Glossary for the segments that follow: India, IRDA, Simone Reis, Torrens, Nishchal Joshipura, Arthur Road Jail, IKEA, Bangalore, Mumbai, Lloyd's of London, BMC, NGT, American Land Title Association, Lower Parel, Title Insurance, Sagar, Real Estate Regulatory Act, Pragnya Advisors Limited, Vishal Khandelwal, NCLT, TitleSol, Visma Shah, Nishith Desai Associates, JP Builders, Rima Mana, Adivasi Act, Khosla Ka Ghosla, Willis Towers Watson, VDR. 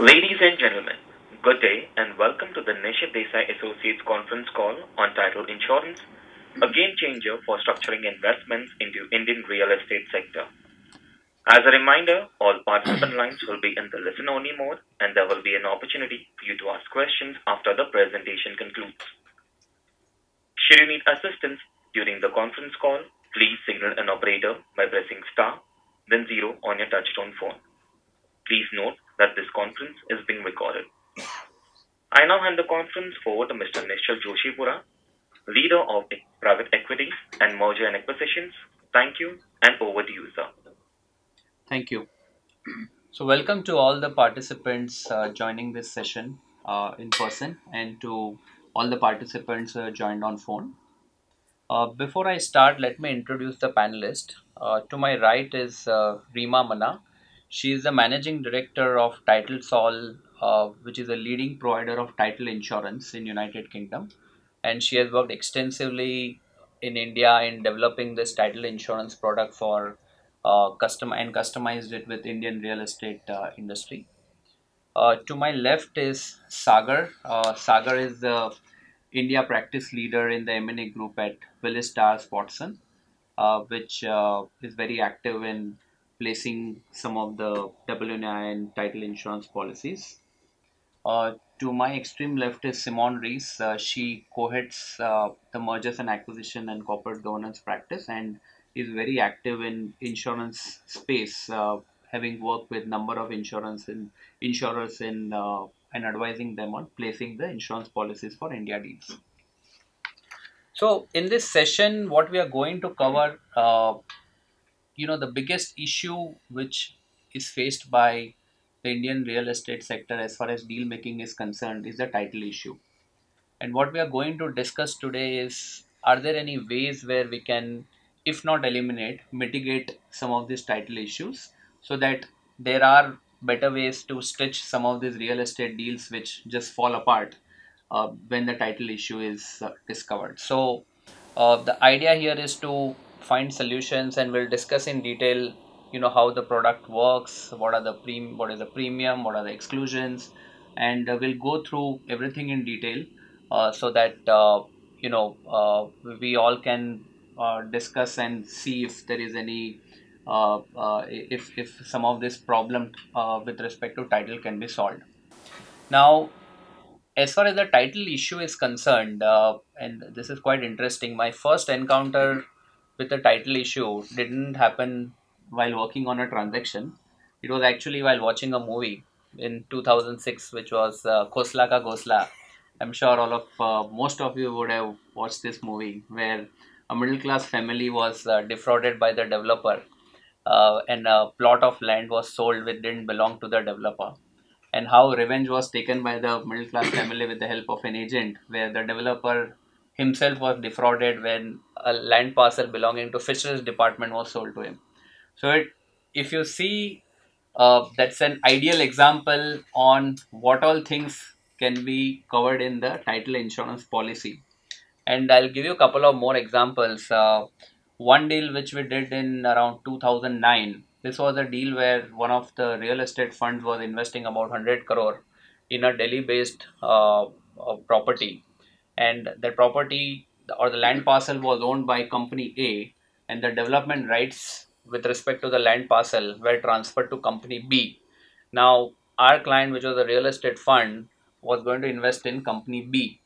Ladies and gentlemen, good day and welcome to the Nishith Desai Associates conference call on title insurance, a game changer for structuring investments into Indian real estate sector. As a reminder, all participant lines will be in the listen-only mode and there will be an opportunity for you to ask questions after the presentation concludes. Should you need assistance during the conference call, please signal an operator by pressing star, then 0 on your touchtone phone. Please note that this conference is being recorded. I now hand the conference over to Mr. Nishchal Joshipura, leader of private equity and merger and acquisitions. Thank you, and over to you, sir. Thank you. So welcome to all the participants joining this session in person and to all the participants joined on phone. Before I start, let me introduce the panelist. To my right is Rima Mana. She is the managing director of TitleSol, which is a leading provider of title insurance in United Kingdom, and she has worked extensively in India in developing this title insurance product for customized it with Indian real estate industry. To my left is Sagar. Sagar is the India practice leader in the M&A group at Willis Towers Watson, which is very active in placing some of the WNI and title insurance policies. To my extreme left is Simone Reis. She co-heads the mergers and acquisition and corporate governance practice and is very active in insurance space, having worked with number of insurers and advising them on placing the insurance policies for India deals. So in this session, what we are going to cover, the biggest issue which is faced by the Indian real estate sector as far as deal making is concerned is the title issue. And what we are going to discuss today is, are there any ways where we can, if not eliminate, mitigate some of these title issues so that there are better ways to stitch some of these real estate deals which just fall apart when the title issue is discovered. So the idea here is to find solutions, and we'll discuss in detail, how the product works, what is the premium, what are the exclusions, and we'll go through everything in detail so that, we all can discuss and see if there is any, if some of this problem with respect to title can be solved. Now, as far as the title issue is concerned, and this is quite interesting, my first encounter with the title issue didn't happen while working on a transaction. It was actually while watching a movie in 2006, which was Khosla Ka Ghosla. I'm sure most of you would have watched this movie, where a middle class family was defrauded by the developer and a plot of land was sold which didn't belong to the developer, and how revenge was taken by the middle class family with the help of an agent, where the developer himself was defrauded when a land parcel belonging to fisheries department was sold to him. So if you see, that's an ideal example on what all things can be covered in the title insurance policy. And I'll give you a couple of more examples. One deal which we did in around 2009, this was a deal where one of the real estate funds was investing about 100 crore in a Delhi based property. And the property or the land parcel was owned by company A, and the development rights with respect to the land parcel were transferred to company B. Now, our client, which was a real estate fund, was going to invest in company B.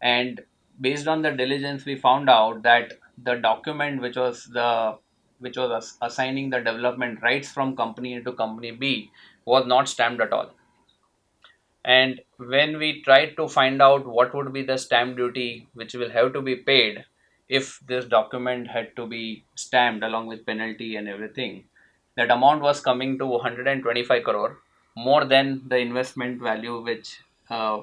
And based on the diligence, we found out that the document which was assigning the development rights from company A to company B was not stamped at all. And when we tried to find out what would be the stamp duty which will have to be paid if this document had to be stamped along with penalty and everything, that amount was coming to 125 crore, more than the investment value, which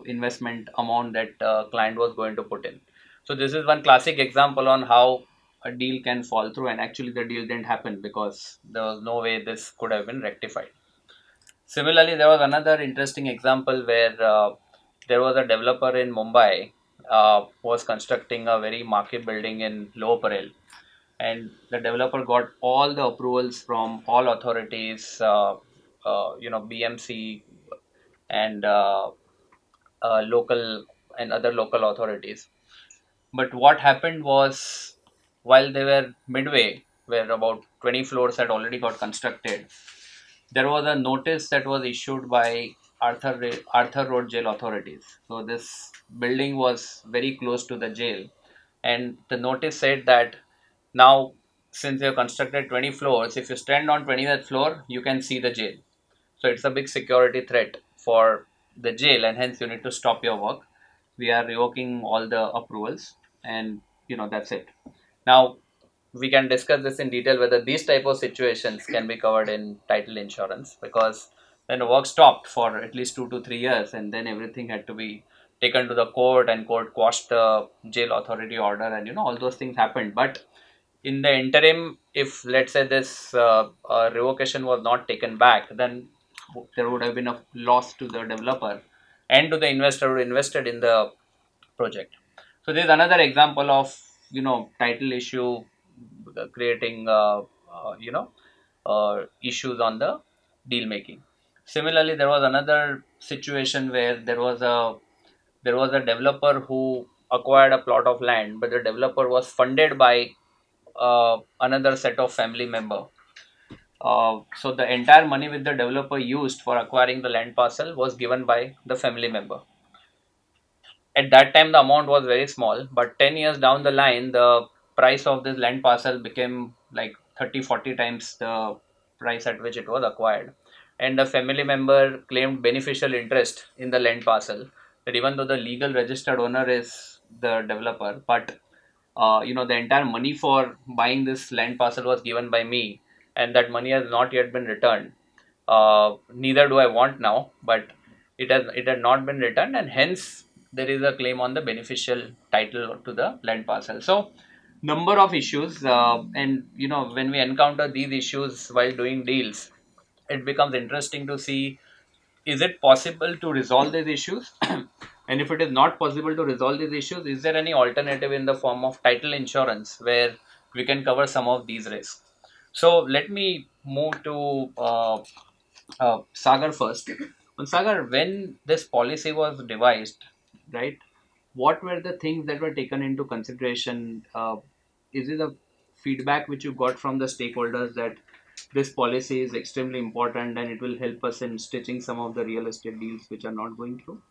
investment amount that client was going to put in. So this is one classic example on how a deal can fall through, and actually the deal didn't happen because there was no way this could have been rectified. Similarly, there was another interesting example where there was a developer in Mumbai was constructing a very marquee building in Lower Parel, and the developer got all the approvals from all authorities, BMC, and local and other local authorities. But what happened was, while they were midway, where about 20 floors had already got constructed, there was a notice that was issued by Arthur Road Jail authorities. So this building was very close to the jail, and the notice said that now, since you have constructed 20 floors, if you stand on 20th floor, you can see the jail. So it's a big security threat for the jail, and hence you need to stop your work. We are revoking all the approvals, and you know, that's it. Now we can discuss this in detail, whether these type of situations can be covered in title insurance, because then the work stopped for at least 2 to 3 years, and then everything had to be taken to the court, and court quashed the jail authority order, and you know, all those things happened. But in the interim, if let's say this revocation was not taken back, then there would have been a loss to the developer and to the investor who invested in the project. So there's another example of, you know, title issue creating issues on the deal making. Similarly, there was another situation where there was a developer who acquired a plot of land, but the developer was funded by another set of family member. So the entire money which the developer used for acquiring the land parcel was given by the family member. At that time, the amount was very small, but 10 years down the line, the price of this land parcel became like 30-40 times the price at which it was acquired. And the family member claimed beneficial interest in the land parcel, that even though the legal registered owner is the developer, but the entire money for buying this land parcel was given by me, and that money has not yet been returned. Neither do I want now, but it had not been returned, and hence there is a claim on the beneficial title to the land parcel. So number of issues, and you know, when we encounter these issues while doing deals, it becomes interesting to see, is it possible to resolve these issues? And if it is not possible to resolve these issues, is there any alternative in the form of title insurance where we can cover some of these risks? So let me move to Sagar first. And Sagar, when this policy was devised, right, what were the things that were taken into consideration? Is it the feedback which you got from the stakeholders that this policy is extremely important and it will help us in stitching some of the real estate deals which are not going through?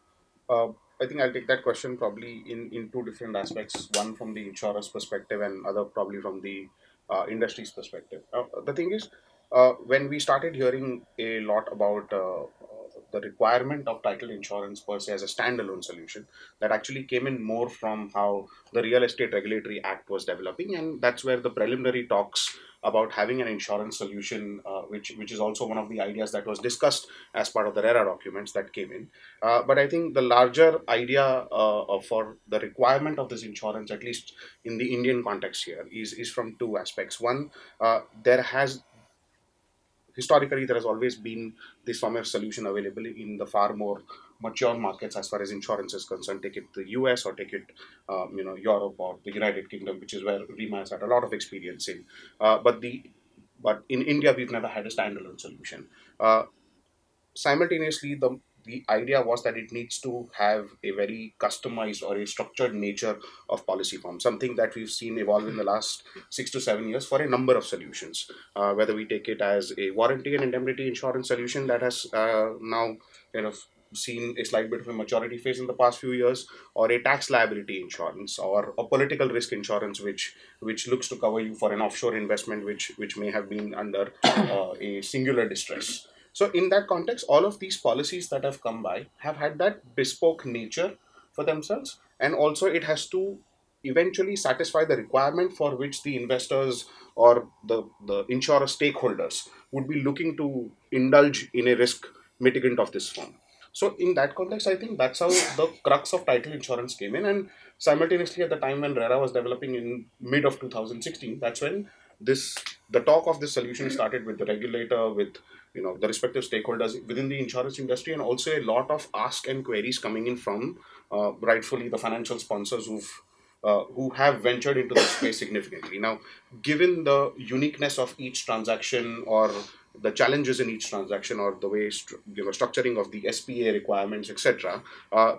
I think I'll take that question probably in two different aspects, one from the insurance perspective and other probably from the industry's perspective. The thing is, when we started hearing a lot about the requirement of title insurance per se as a standalone solution, that actually came in more from how the Real Estate Regulatory Act was developing, and that's where the preliminary talks about having an insurance solution, which is also one of the ideas that was discussed as part of the RERA documents that came in. But I think the larger idea for the requirement of this insurance, at least in the Indian context here, is from two aspects. One, historically, there has always been this form of solution available in the far more mature markets as far as insurance is concerned. Take it the US or take it, Europe or the United Kingdom, which is where Rima has had a lot of experience in. But in India, we've never had a standalone solution. Simultaneously, the idea was that it needs to have a very customized or a structured nature of policy form, something that we've seen evolve in the last 6 to 7 years for a number of solutions, whether we take it as a warranty and indemnity insurance solution that has now kind of seen a slight bit of a maturity phase in the past few years, or a tax liability insurance, or a political risk insurance which looks to cover you for an offshore investment which may have been under a singular distress. So in that context, all of these policies that have come by have had that bespoke nature for themselves, and also it has to eventually satisfy the requirement for which the investors or the insurer stakeholders would be looking to indulge in a risk mitigant of this form. So in that context, I think that's how the crux of title insurance came in, and simultaneously at the time when RERA was developing in mid of 2016, that's when the talk of this solution started with the regulator, with the respective stakeholders within the insurance industry, and also a lot of ask and queries coming in from rightfully the financial sponsors who have ventured into this space significantly. Now, given the uniqueness of each transaction or the challenges in each transaction or the way structuring of the SPA requirements, etc.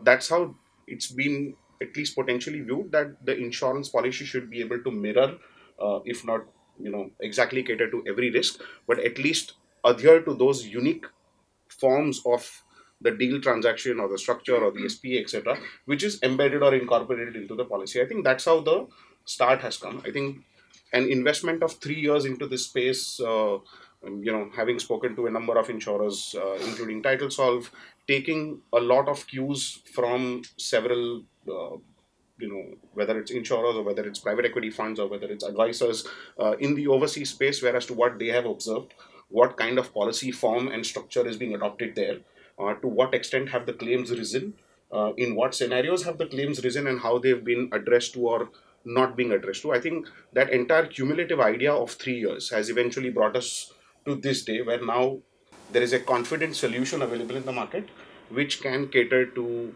That's how it's been at least potentially viewed, that the insurance policy should be able to mirror, if not exactly cater to every risk, but at least adhere to those unique forms of the deal transaction or the structure or the SPA, etc., which is embedded or incorporated into the policy. I think that's how the start has come. I think an investment of 3 years into this space, having spoken to a number of insurers, including TitleSol, taking a lot of cues from several, whether it's insurers or whether it's private equity funds or whether it's advisors in the overseas space, whereas to what they have observed, what kind of policy form and structure is being adopted there. To what extent have the claims risen, in what scenarios have the claims risen, and how they've been addressed to or not being addressed to. I think that entire cumulative idea of 3 years has eventually brought us to this day, where now there is a confident solution available in the market which can cater to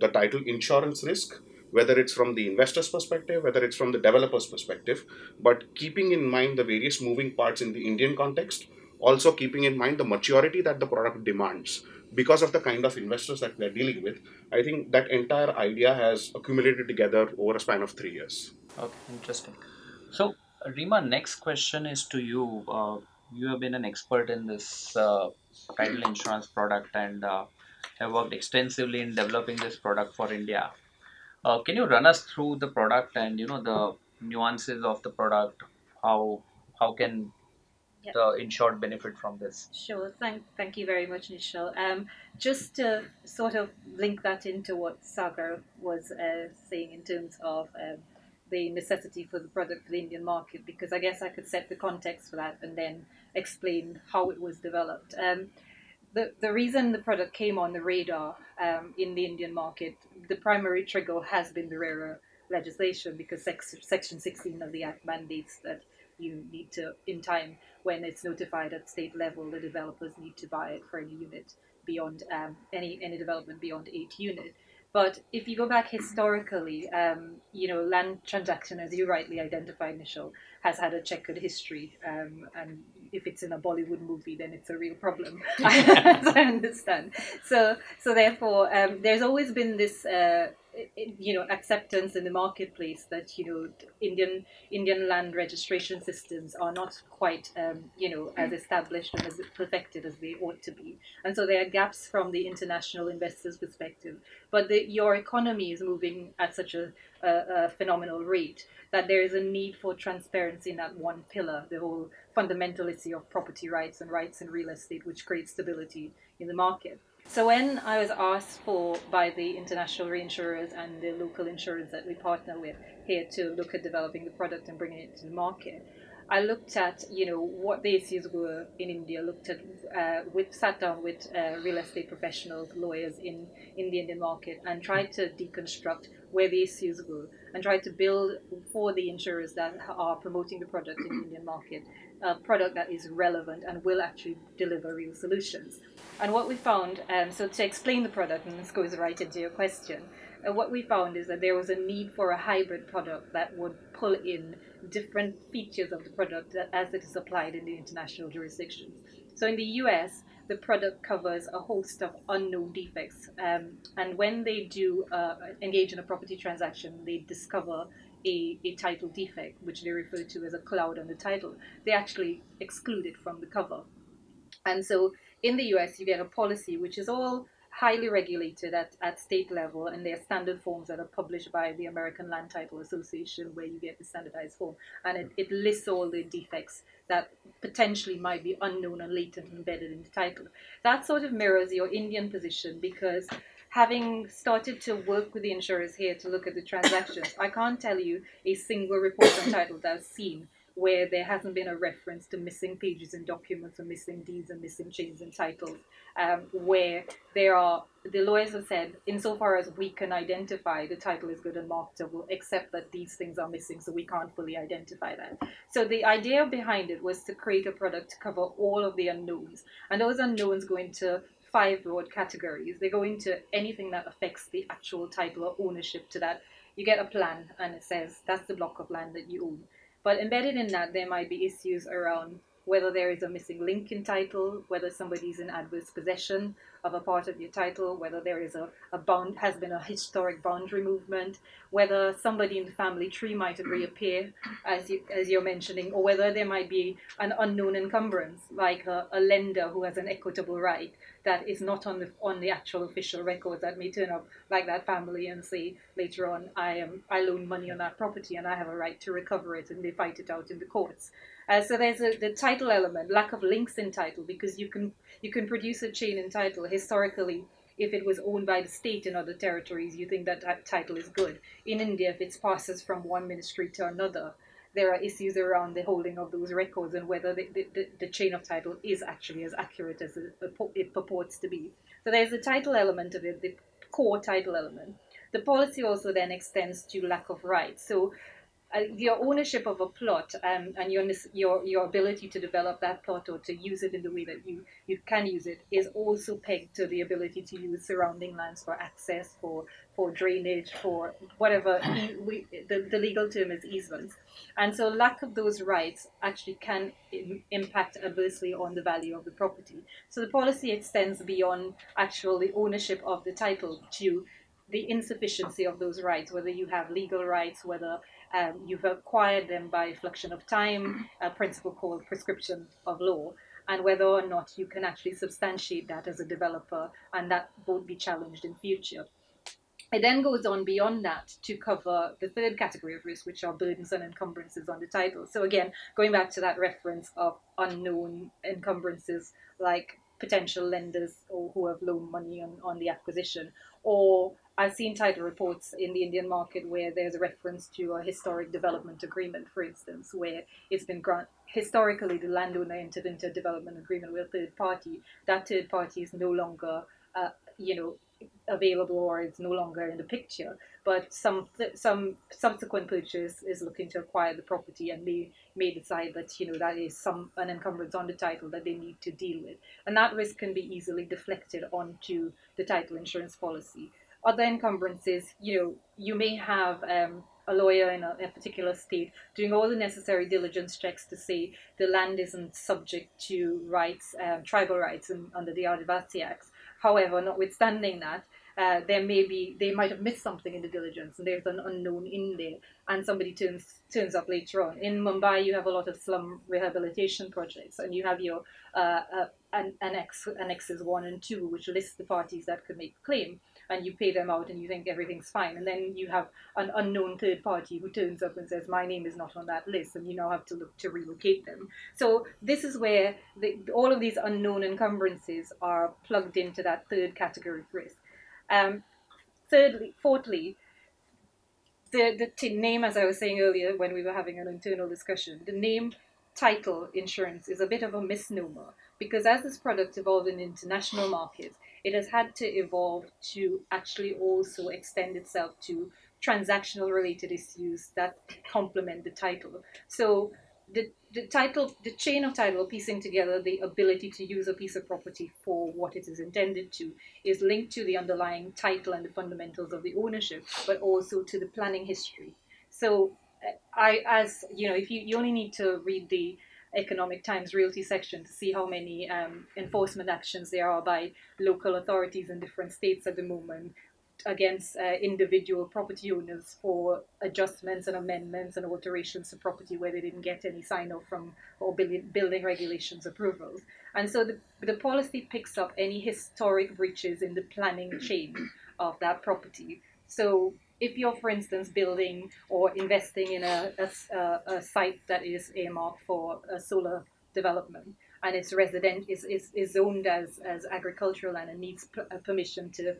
the title insurance risk, whether it's from the investor's perspective, whether it's from the developer's perspective, but keeping in mind the various moving parts in the Indian context, also keeping in mind the maturity that the product demands. Because of the kind of investors that we are dealing with, I think that entire idea has accumulated together over a span of 3 years. Okay, interesting. So, Rima, next question is to you. You have been an expert in this title insurance product and have worked extensively in developing this product for India. Can you run us through the product and the nuances of the product? How can the insured benefit from this? Sure. Thank you very much, Nishchal. Just to sort of link that into what Sagar was saying in terms of the necessity for the product for the Indian market, because I guess I could set the context for that and then explain how it was developed. The reason the product came on the radar in the Indian market, the primary trigger has been the RERA legislation, because Section 16 of the Act mandates that you need to, in time when it's notified at state level, the developers need to buy it for any unit beyond any development beyond 8 units. But if you go back historically, land transaction, as you rightly identified, Nishchal, has had a checkered history. And if it's in a Bollywood movie, then it's a real problem, as I understand. So therefore, there's always been this, acceptance in the marketplace that, Indian land registration systems are not quite, as established and as perfected as they ought to be. And so there are gaps from the international investors' perspective. But your economy is moving at such a phenomenal rate that there is a need for transparency in that one pillar, the whole fundamentality of property rights and rights in real estate, which creates stability in the market. So when I was asked by the international reinsurers and the local insurers that we partner with here to look at developing the product and bringing it to the market, I looked at what the issues were in India, sat down with real estate professionals, lawyers in the Indian market, and tried to deconstruct where the issues were and tried to build for the insurers that are promoting the product in the Indian market a product that is relevant and will actually deliver real solutions. And what we found, so to explain the product, and this goes right into your question, what we found is that there was a need for a hybrid product that would pull in different features of the product as it is applied in the international jurisdictions. So in the US, the product covers a host of unknown defects, and when they do engage in a property transaction, they discover a title defect, which they refer to as a cloud on the title. They actually exclude it from the cover. And so in the US, you get a policy which is all highly regulated at state level, and there are standard forms that are published by the American Land Title Association, where you get the standardized form, and it lists all the defects that potentially might be unknown and latent embedded in the title. That sort of mirrors your Indian position, because having started to work with the insurers here to look at the transactions, I can't tell you a single report on title that I've seen where there hasn't been a reference to missing pages in documents or missing deeds and missing chains in titles, where the lawyers have said, insofar as we can identify, the title is good and marketable, except that these things are missing, so we can't fully identify that. So the idea behind it was to create a product to cover all of the unknowns, and those unknowns go into 5 broad categories. They go into anything that affects the actual title or ownership to that. You get a plan, and it says, that's the block of land that you own. But embedded in that, there might be issues around whether there is a missing link in title, whether somebody is in adverse possession of a part of your title, whether there is has been a historic boundary movement, whether somebody in the family tree might reappear, as you're mentioning, or whether there might be an unknown encumbrance, like a lender who has an equitable right that is not on the actual official record, that may turn up like that family and say later on, I loaned money on that property and I have a right to recover it, and they fight it out in the courts. So there's the title element, lack of links in title, because you can produce a chain in title. Historically, if it was owned by the state in other territories, you think that that title is good. In India, if it passes from one ministry to another, there are issues around the holding of those records and whether the chain of title is actually as accurate as it purports to be. So there's the title element of it, the core title element. The policy also then extends to lack of rights. So your ownership of a plot and your ability to develop that plot or to use it in the way that you can use it is also pegged to the ability to use surrounding lands for access, for drainage, for whatever the legal term is, easements. And so lack of those rights actually can impact adversely on the value of the property. So the policy extends beyond actual the ownership of the title to the insufficiency of those rights, whether you have legal rights, whether you've acquired them by fluxion of time, a principle called prescription of law, and whether or not you can actually substantiate that as a developer, and that won't be challenged in future. It then goes on beyond that to cover the third category of risk, which are burdens and encumbrances on the title. So again, going back to that reference of unknown encumbrances, like potential lenders or who have loaned money on the acquisition, or I've seen title reports in the Indian market where there's a reference to a historic development agreement, for instance, where it's been historically the landowner entered into a development agreement with a third party. That third party is no longer, available, or it's no longer in the picture. But some subsequent purchase is looking to acquire the property and may decide that that is an encumbrance on the title that they need to deal with, and that risk can be easily deflected onto the title insurance policy. Other encumbrances, you may have a lawyer in a particular state doing all the necessary diligence checks to say the land isn't subject to rights, tribal rights under the Adivasi Act. However, notwithstanding that, they might have missed something in the diligence, and there's an unknown in there, and somebody turns up later on. In Mumbai, you have a lot of slum rehabilitation projects, and you have your annexes 1 and 2, which lists the parties that could make claim, and you pay them out and you think everything's fine. And then you have an unknown third party who turns up and says, my name is not on that list, and you now have to look to relocate them. So this is where all of these unknown encumbrances are plugged into that third category of risk. Fourthly, the name, as I was saying earlier when we were having an internal discussion, the name title insurance is a bit of a misnomer, because as this product evolved in international markets, it has had to evolve to actually also extend itself to transactional related issues that complement the title. So the chain of title, piecing together the ability to use a piece of property for what it is intended to, is linked to the underlying title and the fundamentals of the ownership, but also to the planning history. So if you only need to read the Economic Times Realty section to see how many enforcement actions there are by local authorities in different states at the moment against individual property owners for adjustments and amendments and alterations to property where they didn't get any sign-off from or building regulations approvals. And so the policy picks up any historic breaches in the planning chain of that property. So if you're, for instance, building or investing in a site that is earmarked for a solar development, and it's resident is zoned as agricultural land and needs permission to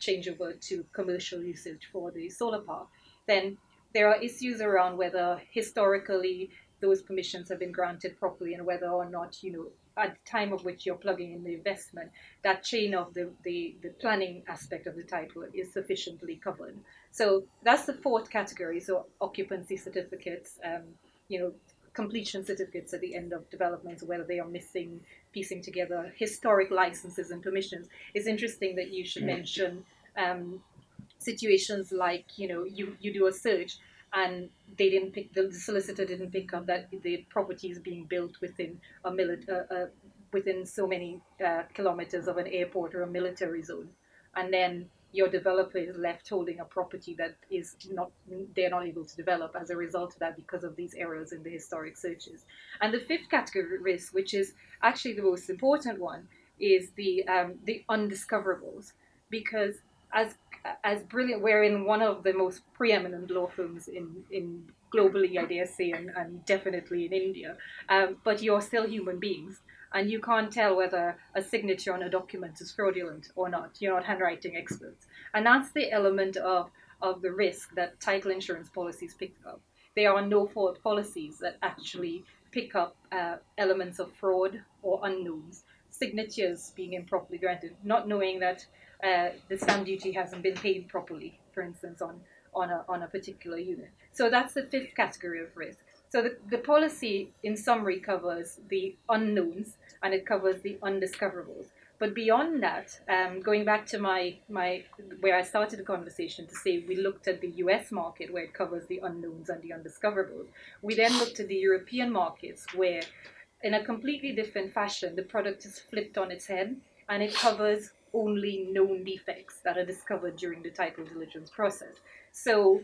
change over to commercial usage for the solar park, then there are issues around whether historically those permissions have been granted properly and whether or not at the time of which you're plugging in the investment, that chain of the planning aspect of the title is sufficiently covered. So that's the fourth category. So occupancy certificates, completion certificates at the end of developments, whether they are missing, piecing together historic licenses and permissions. It's interesting that you should mention situations like you do a search and they didn't pick, the solicitor didn't pick up that the property is being built within a within so many kilometers of an airport or a military zone, and then your developer is left holding a property that is not, they're not able to develop as a result of that because of these errors in the historic searches. And the fifth category of risk, which is actually the most important one, is the undiscoverables, because as brilliant, we're in one of the most preeminent law firms in globally, I dare say, and definitely in India, but you're still human beings. And you can't tell whether a signature on a document is fraudulent or not. You're not handwriting experts. And that's the element of the risk that title insurance policies pick up. There are no-fault policies that actually pick up elements of fraud or unknowns, signatures being improperly granted, not knowing that the stamp duty hasn't been paid properly, for instance, on a particular unit. So that's the fifth category of risk. So the policy, in summary, covers the unknowns and it covers the undiscoverables. But beyond that, going back to where I started the conversation to say we looked at the US market where it covers the unknowns and the undiscoverables. We then looked at the European markets where, in a completely different fashion, the product is flipped on its head and it covers only known defects that are discovered during the title diligence process. So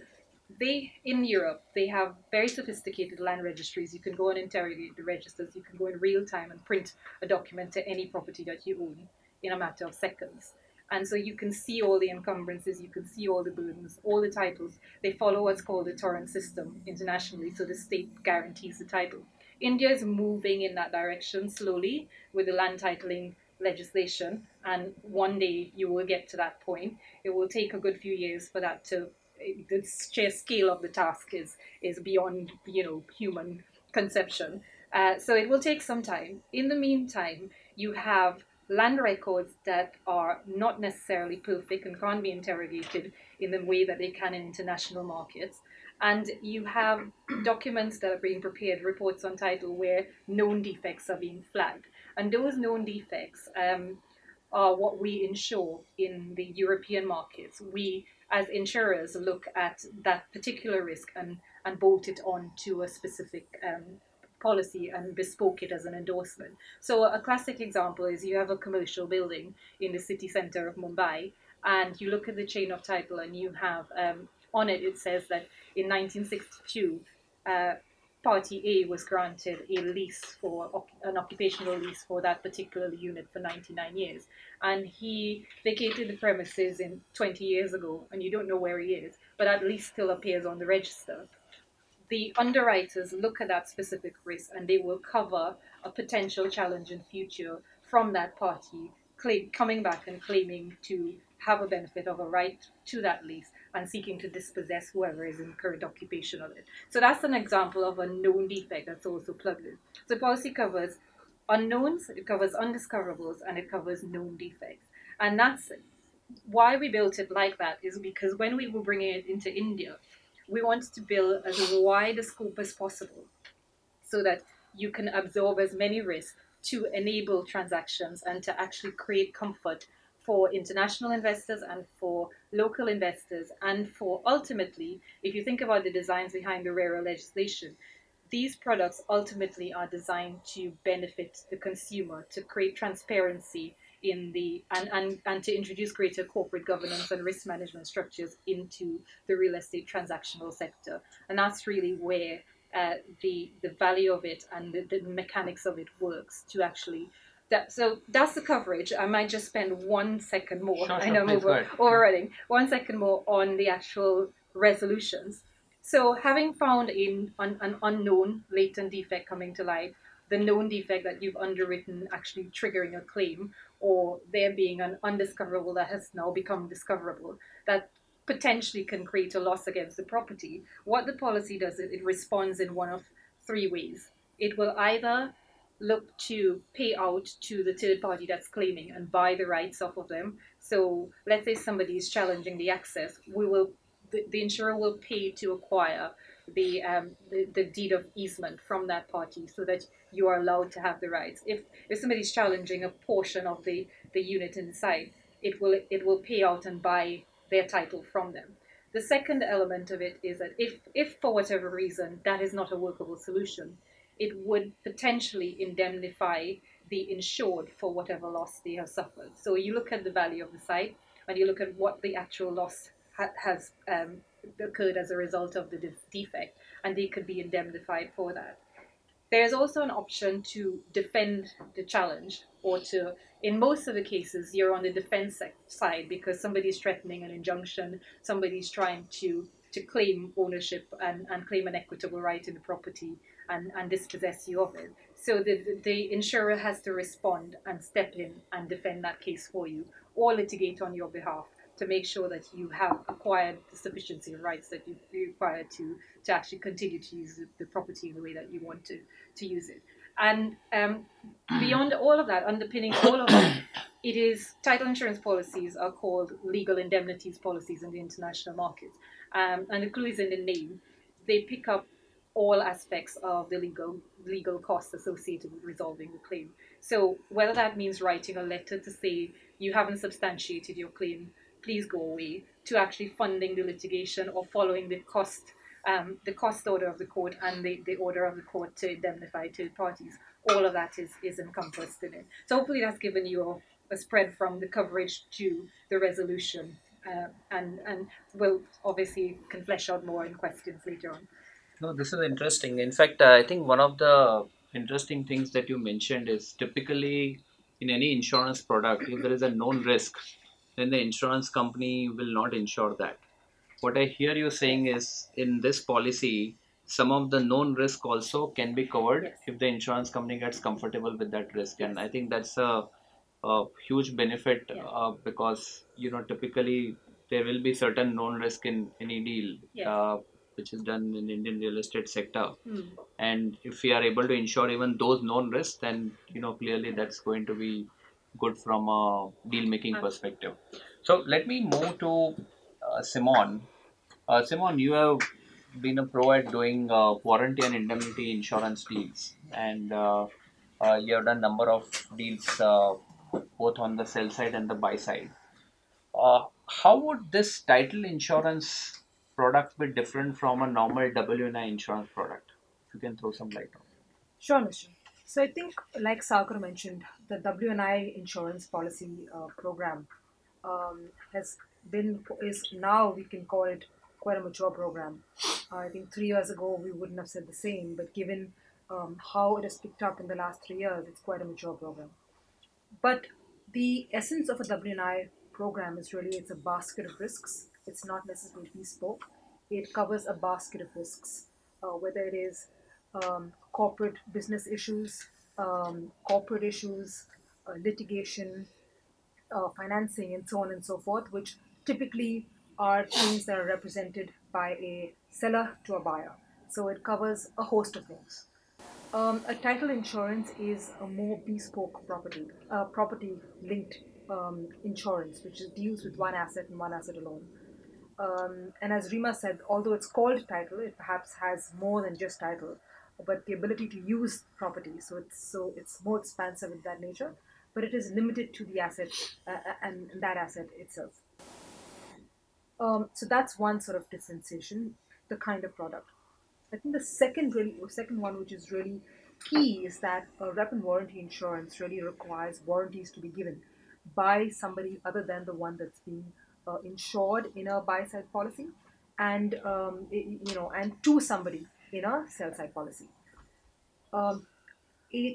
in Europe, they have very sophisticated land registries. You can go and interrogate the registers. You can go in real time and print a document to any property that you own in a matter of seconds. And so you can see all the encumbrances, you can see all the burdens, all the titles. They follow what's called the Torrens system internationally, so the state guarantees the title. India is moving in that direction slowly with the land titling legislation, and one day you will get to that point. It will take a good few years for that to... The sheer scale of the task is beyond, you know, human conception. So it will take some time. In the meantime, you have land records that are not necessarily perfect and can't be interrogated in the way that they can in international markets. And you have documents that are being prepared, reports on title, where known defects are being flagged. And those known defects are what we insure in the European markets. We, as insurers, look at that particular risk and bolt it on to a specific policy and bespoke it as an endorsement. So a classic example is you have a commercial building in the city center of Mumbai, and you look at the chain of title and you have on it, it says that in 1962, Party A was granted a lease for an occupational lease for that particular unit for 99 years, and he vacated the premises in 20 years ago, and you don't know where he is, but that lease still appears on the register. The underwriters look at that specific risk, and they will cover a potential challenge in future from that party coming back and claiming to have a benefit of a right to that lease and seeking to dispossess whoever is in current occupation of it. So that's an example of a known defect that's also plugged in. So policy covers unknowns, it covers undiscoverables, and it covers known defects. And that's why we built it like that, is because when we were bringing it into India, we wanted to build as wide a scope as possible so that you can absorb as many risks to enable transactions and to actually create comfort for international investors and for local investors, and for ultimately, if you think about the designs behind the RERA legislation, these products ultimately are designed to benefit the consumer, to create transparency in the and to introduce greater corporate governance and risk management structures into the real estate transactional sector. And that's really where the value of it and the mechanics of it works to actually. So that's the coverage. I might just spend 1 second more. Sure, I know I'm overrunning. 1 second more on the actual resolutions. So having found an unknown latent defect coming to light, the known defect that you've underwritten actually triggering a claim, or there being an undiscoverable that has now become discoverable, that potentially can create a loss against the property, what the policy does is it responds in one of three ways. It will either look to pay out to the third party that's claiming and buy the rights off of them. So let's say somebody is challenging the access, the insurer will pay to acquire the deed of easement from that party so that you are allowed to have the rights. If somebody's challenging a portion of the unit inside, it will pay out and buy their title from them. The second element of it is that if for whatever reason that is not a workable solution, it would potentially indemnify the insured for whatever loss they have suffered. So you look at the value of the site and you look at what the actual loss has occurred as a result of the defect, and they could be indemnified for that. There's also an option to defend the challenge, or to, in most of the cases, you're on the defense side because somebody's threatening an injunction, somebody's trying to claim ownership and claim an equitable right in the property and dispossess you of it. So the insurer has to respond and step in and defend that case for you, or litigate on your behalf to make sure that you have acquired the sufficiency of rights that you require to actually continue to use the property in the way that you want to use it. And beyond all of that, underpinning all of that, it is title insurance policies are called legal indemnities policies in the international markets. And the clue is in the name. They pick up all aspects of the legal costs associated with resolving the claim. So whether that means writing a letter to say you haven't substantiated your claim, please go away, to actually funding the litigation or following the cost order of the court and the order of the court to indemnify third parties. All of that is encompassed in it. So hopefully that's given you a spread from the coverage to the resolution, and we'll obviously can flesh out more in questions later on. No, this is interesting. In fact, I think one of the interesting things that you mentioned is typically in any insurance product, if there is a known risk, then the insurance company will not insure that. What I hear you saying is in this policy, some of the known risk also can be covered, yes, if the insurance company gets comfortable with that risk. Yes. And I think that's a huge benefit, yes, because, you know, typically there will be certain known risk in any deal, yes, which is done in Indian real estate sector. Mm. And if we are able to insure even those known risks, then, you know, clearly that's going to be good from a deal-making perspective. So let me move to Simone. Simone, you have been a pro at doing warranty and indemnity insurance deals, and you have done a number of deals both on the sell side and the buy side. How would this title insurance product be different from a normal W&I insurance product? If you can throw some light on it. Sure, Nishchal. So I think, like Sagar mentioned, the W&I insurance policy program is now, we can call it quite a mature program. I think 3 years ago we wouldn't have said the same, but given how it has picked up in the last 3 years, it's quite a mature program. But the essence of a W&I program is really it's a basket of risks. It's not necessarily bespoke. It covers a basket of risks, whether it is corporate business issues, litigation, financing, and so on and so forth, which typically are things that are represented by a seller to a buyer. So it covers a host of things. A title insurance is a more bespoke property-linked insurance, which deals with one asset and one asset alone. And as Rima said, although it's called title, it perhaps has more than just title, but the ability to use property, so it's more expansive in that nature, but it is limited to the asset and that asset itself. So that's one sort of differentiation, the kind of product. I think the second one, which is really key, is that rep and warranty insurance really requires warranties to be given by somebody other than the one that's being insured in a buy-side policy, and and to somebody in a sell-side policy. A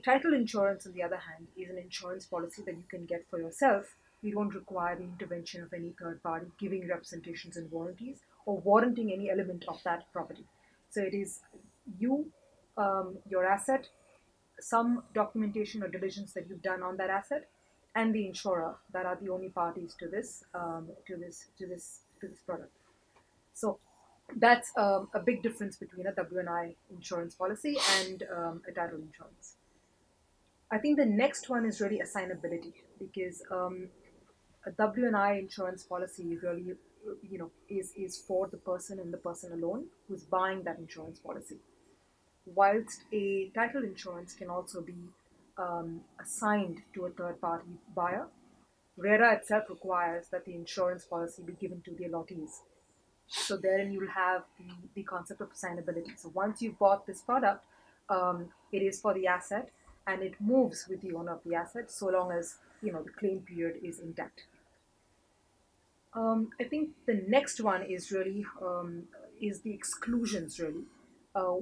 title insurance, on the other hand, is an insurance policy that you can get for yourself. You don't require the intervention of any third party giving representations and warranties or warranting any element of that property. So it is you, your asset, some documentation or diligence that you've done on that asset, and the insurer that are the only parties to this product. So that's a big difference between a W&I insurance policy and a title insurance. I think the next one is really assignability, because a W&I insurance policy really, is for the person and the person alone who's buying that insurance policy, whilst a title insurance can also be assigned to a third-party buyer. RERA itself requires that the insurance policy be given to the allottees. So therein you'll have the concept of assignability. So once you've bought this product, it is for the asset and it moves with the owner of the asset so long as, you know, the claim period is intact. I think the next one is really is the exclusions, really,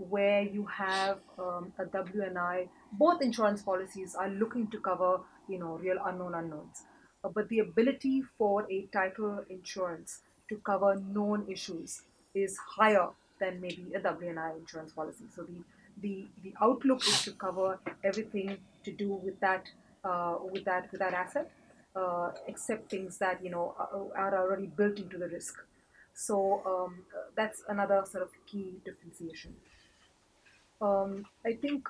where you have a W&I. Both insurance policies are looking to cover, you know, real unknown unknowns, but the ability for a title insurance to cover known issues is higher than maybe a W&I insurance policy. So the outlook is to cover everything to do with that asset, except things that, you know, are already built into the risk. So that's another sort of key differentiation. I think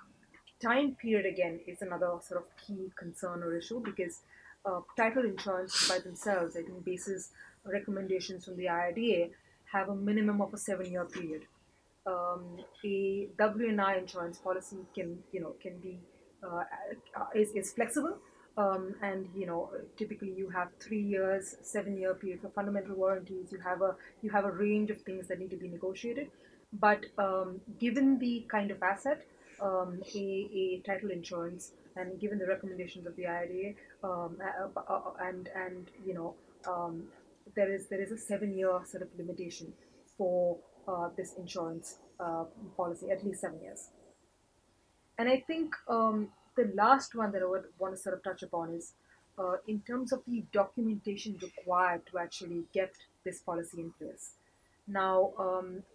time period again is another sort of key concern or issue, because title insurance by themselves, I think, bases recommendations from the IRDA have a minimum of a 7-year period. A W&I insurance policy can, you know, can be is flexible, and, you know, typically you have 3 years, 7-year period for fundamental warranties. You have a range of things that need to be negotiated, but given the kind of asset, a title insurance, and given the recommendations of the IRDA, and you know, there is a 7-year sort of limitation for this insurance policy, at least 7 years. And I think the last one that I would want to sort of touch upon is in terms of the documentation required to actually get this policy in place. Now,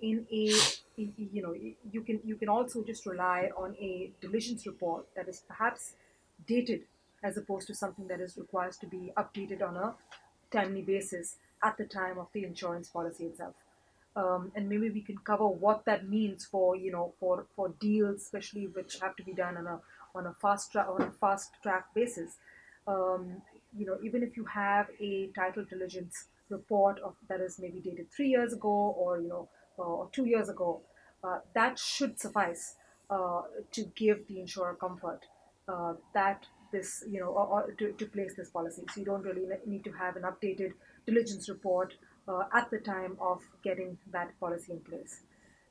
you know, you can also just rely on a diligence report that is perhaps dated, as opposed to something that is requires to be updated on a timely basis at the time of the insurance policy itself. And maybe we can cover what that means for, you know, for deals, especially which have to be done on a fast track basis. You know, even if you have a title diligence report of that is maybe dated 3 years ago, or, you know, or 2 years ago, that should suffice to give the insurer comfort that this, you know, or to place this policy. So you don't really need to have an updated diligence report at the time of getting that policy in place.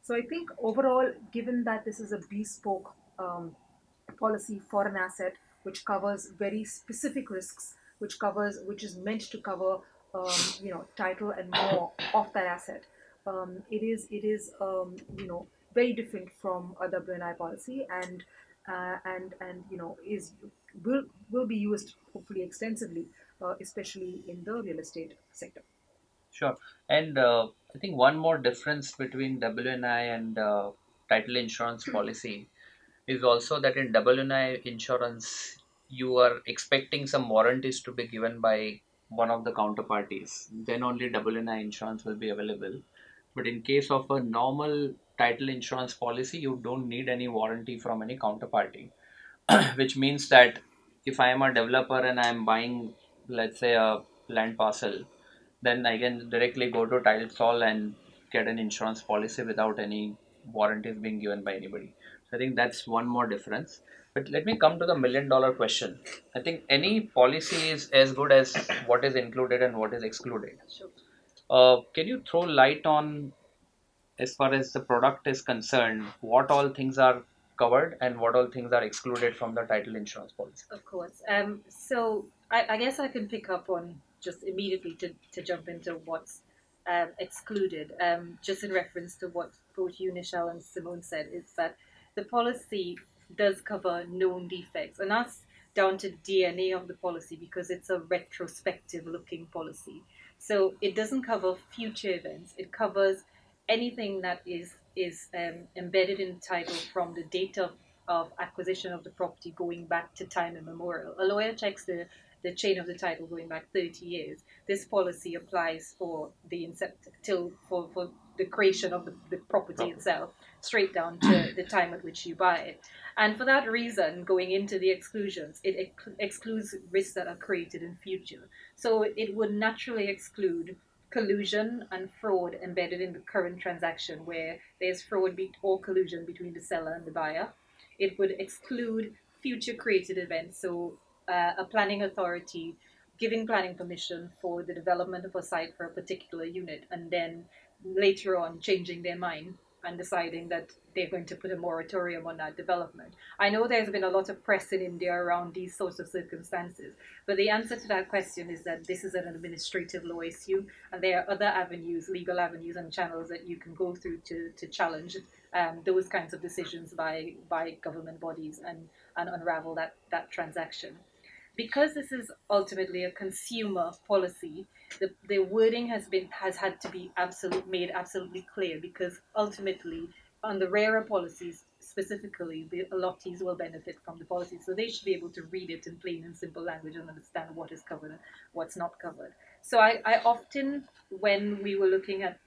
So I think overall, given that this is a bespoke policy for an asset which covers very specific risks, which is meant to cover you know, title and more of that asset, it is you know, very different from a W&I policy, and you know, will be used hopefully extensively, especially in the real estate sector. Sure. And I think one more difference between W&I and title insurance policy is also that in W&I insurance, you are expecting some warranties to be given by one of the counterparties. Then only W&I insurance will be available. But in case of a normal title insurance policy, you don't need any warranty from any counterparty, which means that if I am a developer and I am buying, let's say, a land parcel, then I can directly go to TitleSol and get an insurance policy without any warranties being given by anybody. So I think that's one more difference. But let me come to the $1 million question. I think any policy is as good as what is included and what is excluded. Sure. Can you throw light on, as far as the product is concerned, what all things are covered and what all things are excluded from the title insurance policy? Of course. So I guess I can pick up on just immediately to jump into what's excluded. Just in reference to what both you, Nishchal, and Simone said, is that the policy does cover known defects, and that's down to DNA of the policy because it's a retrospective looking policy. So it doesn't cover future events. It covers anything that is embedded in the title from the date of acquisition of the property going back to time immemorial. A lawyer checks the chain of the title going back 30 years. This policy applies for for the creation of the property itself, straight down to the time at which you buy it. And for that reason, going into the exclusions, it excludes risks that are created in future. So it would naturally exclude collusion and fraud embedded in the current transaction, where there's fraud or collusion between the seller and the buyer. It would exclude future created events. So a planning authority giving planning permission for the development of a site for a particular unit, and then later on changing their mind and deciding that they're going to put a moratorium on that development. I know there's been a lot of press in India around these sorts of circumstances, but the answer to that question is that this is an administrative law issue, and there are other avenues, legal avenues and channels that you can go through to challenge those kinds of decisions by government bodies and unravel that transaction. Because this is ultimately a consumer policy, the wording has had to be made absolutely clear, because ultimately, on the rarer policies specifically, the allottees will benefit from the policy. So they should be able to read it in plain and simple language and understand what is covered and what's not covered. So I often, when we were looking at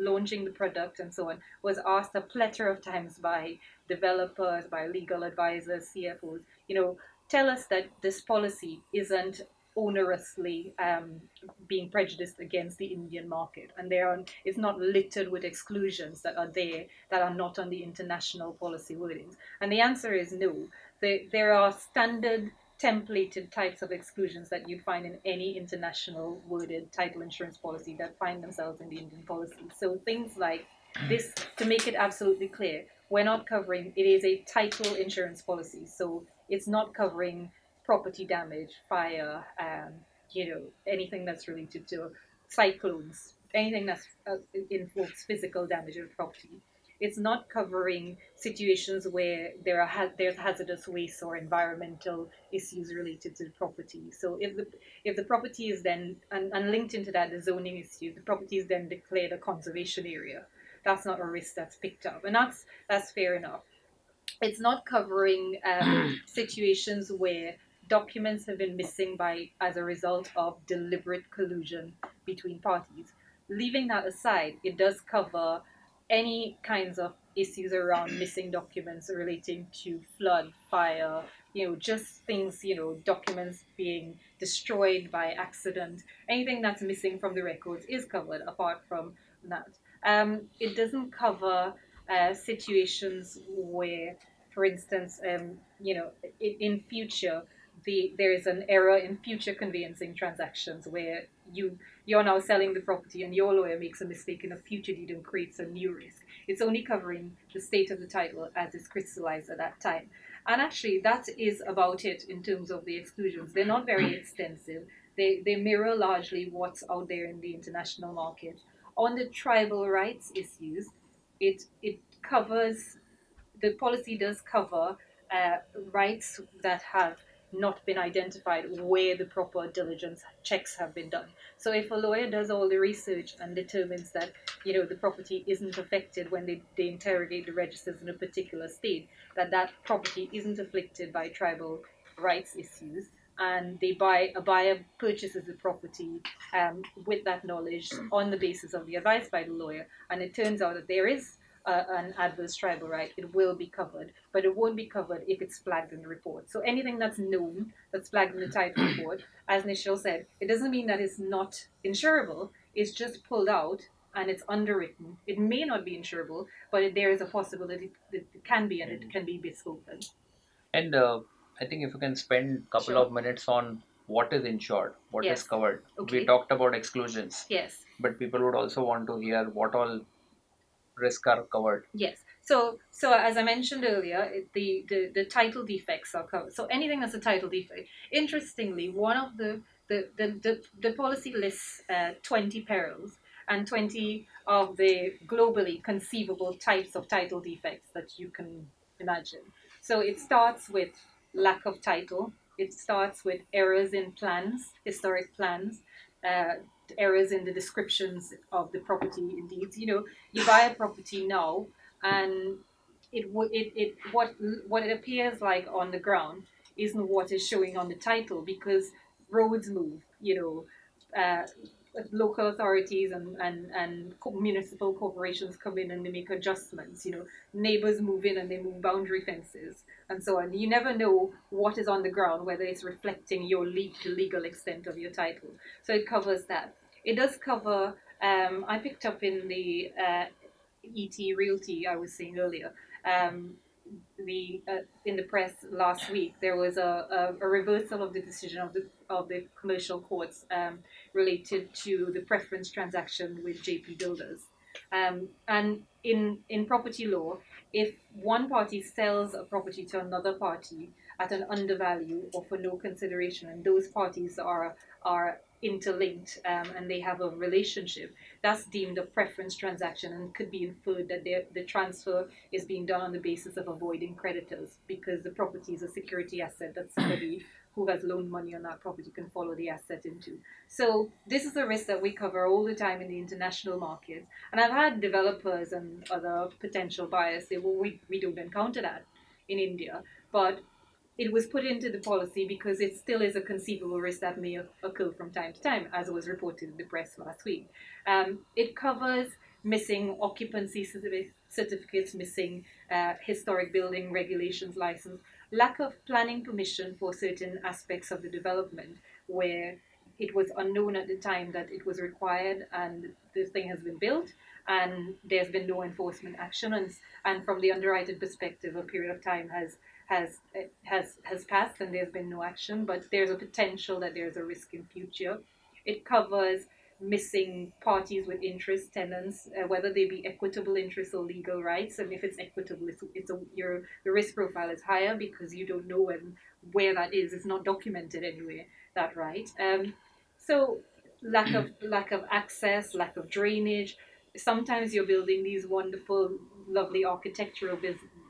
launching the product and so on, was asked a plethora of times by developers, by legal advisors, CFOs, tell us that this policy isn't onerously being prejudiced against the Indian market, and it's not littered with exclusions that are not on the international policy wordings. And the answer is no. There are standard templated types of exclusions that you find in any international worded title insurance policy that find themselves in the Indian policy. So things like this, to make it absolutely clear, we're not covering, it is a title insurance policy, so it's not covering property damage, fire, anything that's related to cyclones, anything that involves physical damage of property. It's not covering situations where there's hazardous waste or environmental issues related to the property. So if the property is then, and linked into that, the zoning issue, the property is then declared a conservation area. That's not a risk that's picked up, and that's fair enough. It's not covering situations where documents have been missing as a result of deliberate collusion between parties. Leaving that aside, it does cover any kinds of issues around missing documents relating to flood, fire, just things, documents being destroyed by accident. Anything that's missing from the records is covered apart from that. It doesn't cover situations where, for instance, in future, there is an error in future conveyancing transactions where you're now selling the property and your lawyer makes a mistake in a future deed and creates a new risk. It's only covering the state of the title as it's crystallized at that time. And actually, that is about it in terms of the exclusions. They're not very extensive. They mirror largely what's out there in the international market. On the tribal rights issues, it covers, the policy does cover rights that have not been identified where the proper diligence checks have been done. So if a lawyer does all the research and determines that the property isn't affected when they interrogate the registers in a particular state, that property isn't afflicted by tribal rights issues, and a buyer purchases the property with that knowledge on the basis of the advice by the lawyer, and it turns out that there is an adverse tribal right, it will be covered, but it won't be covered if it's flagged in the report. So anything that's known, that's flagged in the title report, as Nishchal said, it doesn't mean that it's not insurable, it's just pulled out and it's underwritten. It may not be insurable, but there is a possibility that it can be, and it can be bespoken. And I think if you can spend a couple of minutes on what is insured, what is covered. Okay. We talked about exclusions. Yes. But people would also want to hear what all risks are covered. Yes. So as I mentioned earlier, the title defects are covered. So anything that's a title defect. Interestingly, one of the policy lists 20 perils and 20 of the globally conceivable types of title defects that you can imagine. So it starts with lack of title, it starts with errors in plans, historic plans, errors in the descriptions of the property in deeds. You buy a property now, and what it appears like on the ground isn't what is showing on the title, because roads move, local authorities and municipal corporations come in and they make adjustments, neighbors move in and they move boundary fences and so on. You never know what is on the ground, whether it's reflecting your legal extent of your title. So it covers that. It does cover, I picked up in the ET Realty I was saying earlier, in the press last week, there was a reversal of the decision of the commercial courts related to the preference transaction with JP Builders. And in property law, if one party sells a property to another party at an undervalue or for no consideration, and those parties are interlinked and they have a relationship, that's deemed a preference transaction, and could be inferred that the transfer is being done on the basis of avoiding creditors, because the property is a security asset that somebody who has loaned money on that property can follow the asset into. So this is a risk that we cover all the time in the international market. And I've had developers and other potential buyers say, well, we don't encounter that in India. But it was put into the policy because it still is a conceivable risk that may occur from time to time, as was reported in the press last week. It covers missing occupancy certificates, missing historic building regulations license, lack of planning permission for certain aspects of the development where it was unknown at the time that it was required, and this thing has been built and there's been no enforcement action, and from the underwriting perspective, a period of time has passed and there's been no action, but there's a potential that there's a risk in future. It covers missing parties with interest, tenants, whether they be equitable interests or legal rights. And if it's equitable, your risk profile is higher because you don't know where that is. It's not documented anywhere, that right. So lack of access, lack of drainage. Sometimes you're building these wonderful, lovely architectural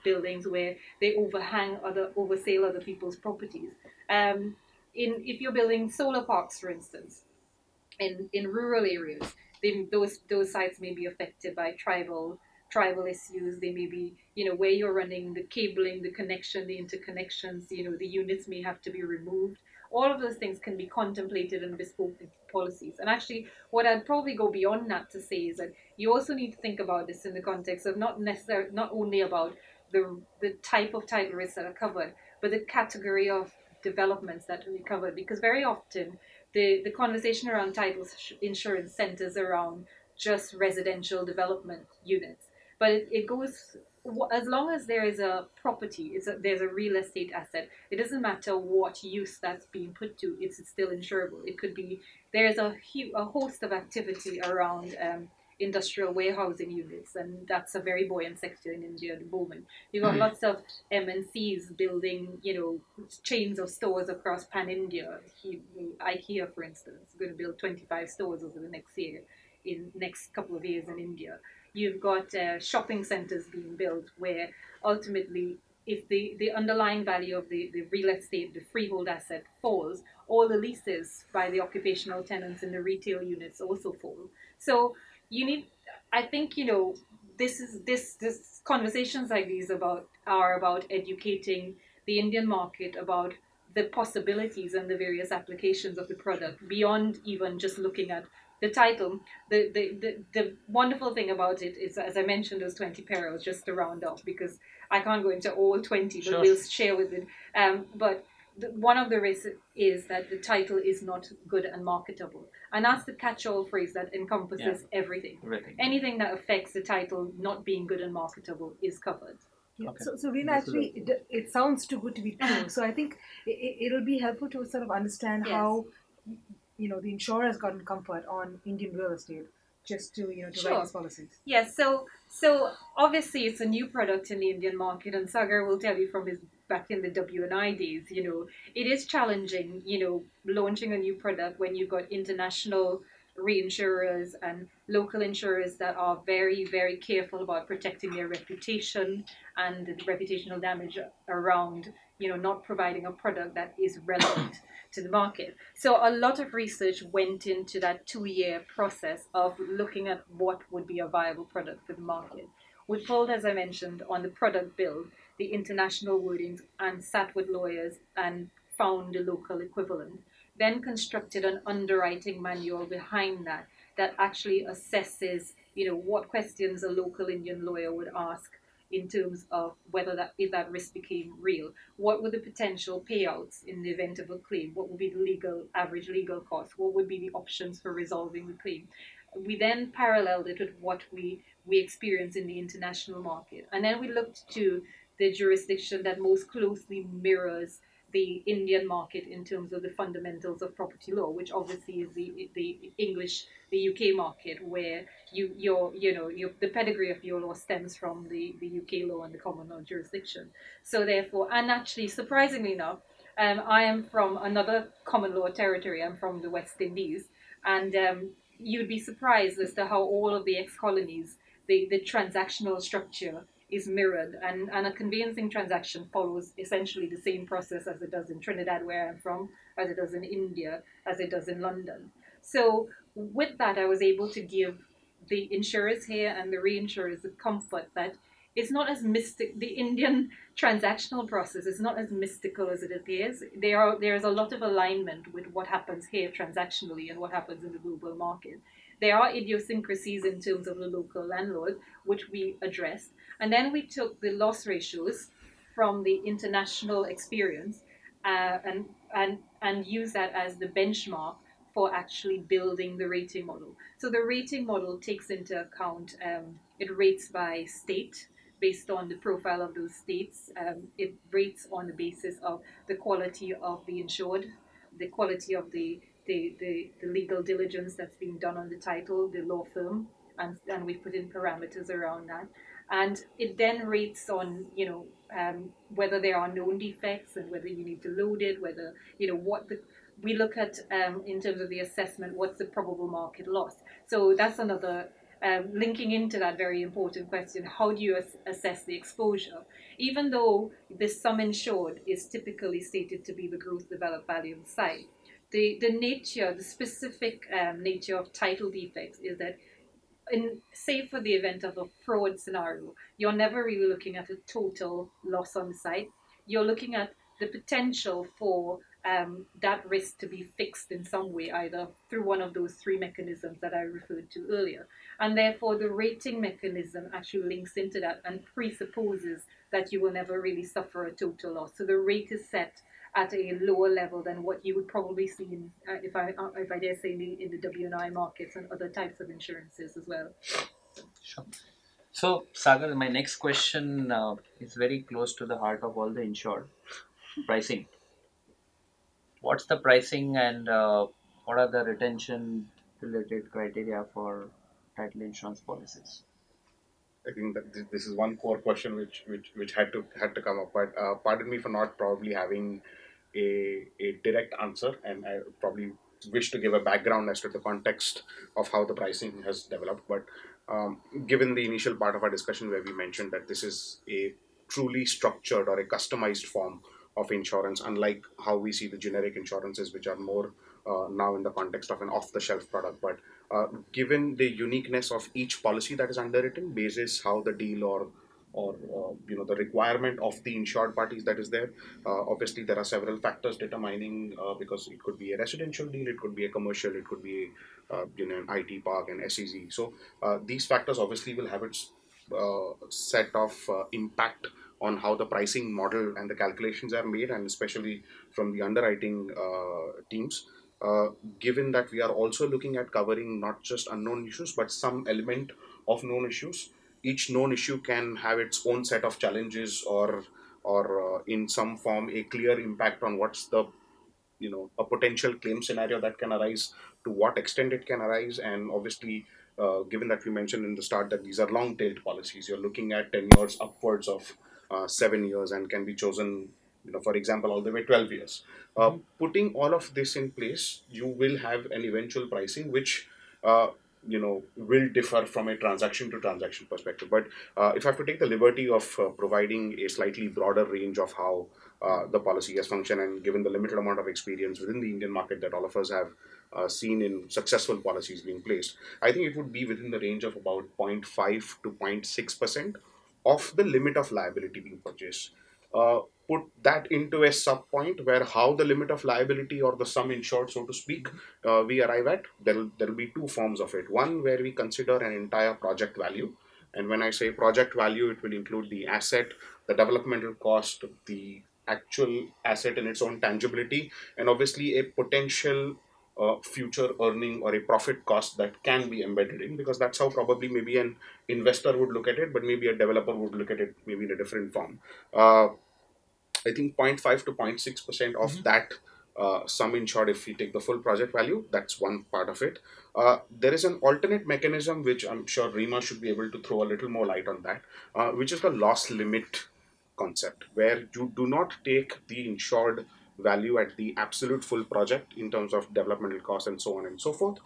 buildings where they oversell other people's properties. If you're building solar parks, for instance, in rural areas, then those sites may be affected by tribal issues. They may be, where you're running the cabling, the connection, the interconnections, the units may have to be removed. All of those things can be contemplated in bespoke policies. And actually, what I'd probably go beyond that to say is that you also need to think about this in the context of not only about the type of title risks that are covered, but the category of developments that are covered. Because very often, the conversation around title insurance centers around just residential development units. But it goes, as long as there is a property, there's a real estate asset, it doesn't matter what use that's being put to, it's still insurable. It could be, there's a host of activity around industrial warehousing units, and that's a very buoyant sector in India at the moment. You've got lots of MNCs building, chains of stores across pan-India. IKEA, for instance, is going to build 25 stores over the next couple of years in India. You've got shopping centers being built where ultimately, if the underlying value of the real estate, the freehold asset falls, all the leases by the occupational tenants in the retail units also fall. So I think conversations like these are about educating the Indian market about the possibilities and the various applications of the product beyond even just looking at the title. The wonderful thing about it is, as I mentioned, those 20 perils, just to round off, because I can't go into all 20, but we'll share with it. One of the risks is that the title is not good and marketable. And that's the catch-all phrase that encompasses everything. Anything that affects the title not being good and marketable is covered. Yeah. Okay. So Rima, actually, it sounds too good to be true. So I think it'll be helpful to sort of understand how the insurers gotten comfort on Indian real estate just to write these policies. Yes, so obviously it's a new product in the Indian market, and Sagar will tell you from his back in the W&I days, it is challenging, launching a new product when you've got international reinsurers and local insurers that are very, very careful about protecting their reputation and the reputational damage around not providing a product that is relevant to the market. So a lot of research went into that 2-year process of looking at what would be a viable product for the market. We pulled, as I mentioned, on the product build, the international wordings, and sat with lawyers and found the local equivalent. Then constructed an underwriting manual behind that actually assesses, what questions a local Indian lawyer would ask in terms of whether if that risk became real. What were the potential payouts in the event of a claim? What would be the average legal cost? What would be the options for resolving the claim? We then paralleled it with what we experience in the international market. And then we looked to the jurisdiction that most closely mirrors the Indian market in terms of the fundamentals of property law, which obviously is the UK market, where the pedigree of your law stems from the UK law and the common law jurisdiction. So therefore, and actually surprisingly enough, I am from another common law territory. I'm from the West Indies, and you'd be surprised as to how all of the ex-colonies, the transactional structure is mirrored, and a conveyancing transaction follows essentially the same process as it does in Trinidad, where I'm from, as it does in India, as it does in London. So with that, I was able to give the insurers here and the reinsurers the comfort that it's not as mystic, the Indian transactional process is not as mystical as it appears. There is a lot of alignment with what happens here transactionally and what happens in the global market. There are idiosyncrasies in terms of the local landlord, which we addressed. And then we took the loss ratios from the international experience and used that as the benchmark for actually building the rating model. So the rating model takes into account, it rates by state, based on the profile of those states. It rates on the basis of the quality of the insured, the quality of the legal diligence that's being done on the title, the law firm, and we put in parameters around that. And it then rates on, whether there are known defects and whether you need to load it, whether, we look at, in terms of the assessment, what's the probable market loss. So that's another, linking into that very important question, how do you assess the exposure? Even though the sum insured is typically stated to be the gross developed value of site, the specific nature of title defects is that, save for the event of a fraud scenario, you're never really looking at a total loss on site. You're looking at the potential for that risk to be fixed in some way, either through one of those three mechanisms that I referred to earlier. And therefore, the rating mechanism actually links into that and presupposes that you will never really suffer a total loss. So the rate is set at a lower level than what you would probably see in, if I dare say, in the W&I markets and other types of insurances as well. Sure. So, Sagar, my next question is very close to the heart of all the insured, pricing. What's the pricing and what are the retention-related criteria for title insurance policies? I think that this is one core question which had to come up. But pardon me for not probably having a direct answer, and I probably wish to give a background as to the context of how the pricing has developed. But given the initial part of our discussion where we mentioned that this is a truly structured or a customized form of insurance, unlike how we see the generic insurances, which are more now in the context of an off-the-shelf product. But given the uniqueness of each policy that is underwritten, basis how the deal or the requirement of the insured parties that is there, obviously there are several factors determining, because it could be a residential deal, it could be a commercial, it could be an IT park and SEZ. So these factors obviously will have its set of impact on how the pricing model and the calculations are made, and especially from the underwriting teams. Given that we are also looking at covering not just unknown issues, but some element of known issues, each known issue can have its own set of challenges or in some form a clear impact on what's the, a potential claim scenario that can arise, to what extent it can arise, and obviously given that we mentioned in the start that these are long-tailed policies, you're looking at 10 years upwards of 7 years, and can be chosen, for example, all the way 12 years. Putting all of this in place, you will have an eventual pricing which, will differ from a transaction to transaction perspective. But if I have to take the liberty of providing a slightly broader range of how the policy has functioned, and given the limited amount of experience within the Indian market that all of us have seen in successful policies being placed, I think it would be within the range of about 0.5 to 0.6% of the limit of liability being purchased. Put that into a sub-point where how the limit of liability or the sum insured, so to speak, we arrive at, there will be two forms of it. One where we consider an entire project value. And when I say project value, it will include the asset, the developmental cost, the actual asset in its own tangibility, and obviously a potential future earning or a profit cost that can be embedded in, because that's how probably maybe an investor would look at it, but maybe a developer would look at it maybe in a different form. I think 0.5 to 0.6% of that sum insured, if we take the full project value, that's one part of it. There is an alternate mechanism, which I'm sure Rima should be able to throw a little more light on that, which is the loss limit concept, where you do not take the insured value at the absolute full project in terms of developmental costs and so on and so forth.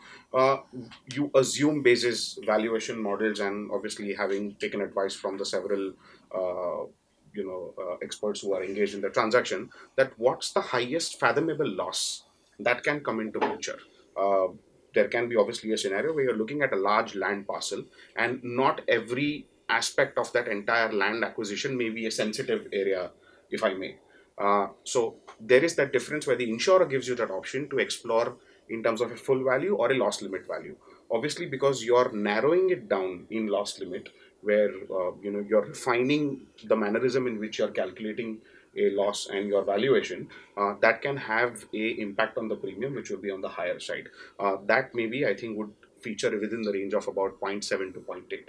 You assume basis valuation models, and obviously having taken advice from the several experts who are engaged in the transaction, that what's the highest fathomable loss that can come into picture. There can be obviously a scenario where you're looking at a large land parcel, and not every aspect of that entire land acquisition may be a sensitive area, if I may. So there is that difference where the insurer gives you that option to explore in terms of a full value or a loss limit value. Obviously, because you're narrowing it down in loss limit, where you're refining the mannerism in which you're calculating a loss and your valuation, that can have an impact on the premium, which will be on the higher side. That maybe I think would feature within the range of about 0.7 to 0.8.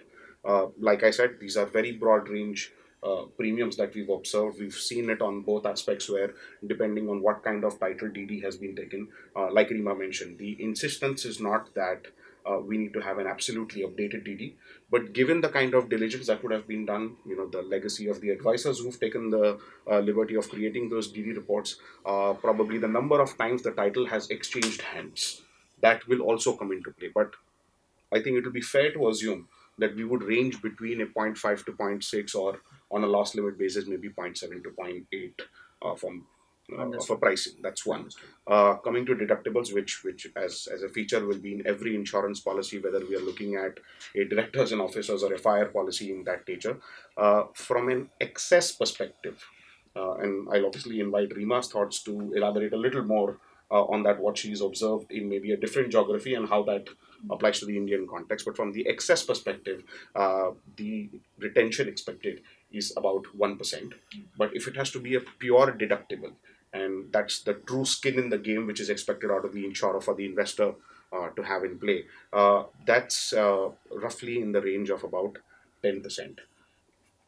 Like I said, these are very broad range premiums that we've observed. We've seen it on both aspects, where depending on what kind of title DD has been taken, like Rima mentioned, the insistence is not that we need to have an absolutely updated DD, but given the kind of diligence that would have been done, the legacy of the advisors who've taken the liberty of creating those DD reports, probably the number of times the title has exchanged hands, that will also come into play. But I think it will be fair to assume that we would range between a 0.5 to 0.6, or on a loss limit basis, maybe 0.7 to 0.8 for pricing. That's one. Coming to deductibles, which as a feature will be in every insurance policy, whether we are looking at a directors and officers or a fire policy in that nature. From an excess perspective, and I'll obviously invite Rima's thoughts to elaborate a little more on that, what she's observed in maybe a different geography and how that applies to the Indian context. But from the excess perspective, the retention expected is about 1%. But if it has to be a pure deductible, and that's the true skin in the game which is expected out of the insurer for the investor to have in play, that's roughly in the range of about 10%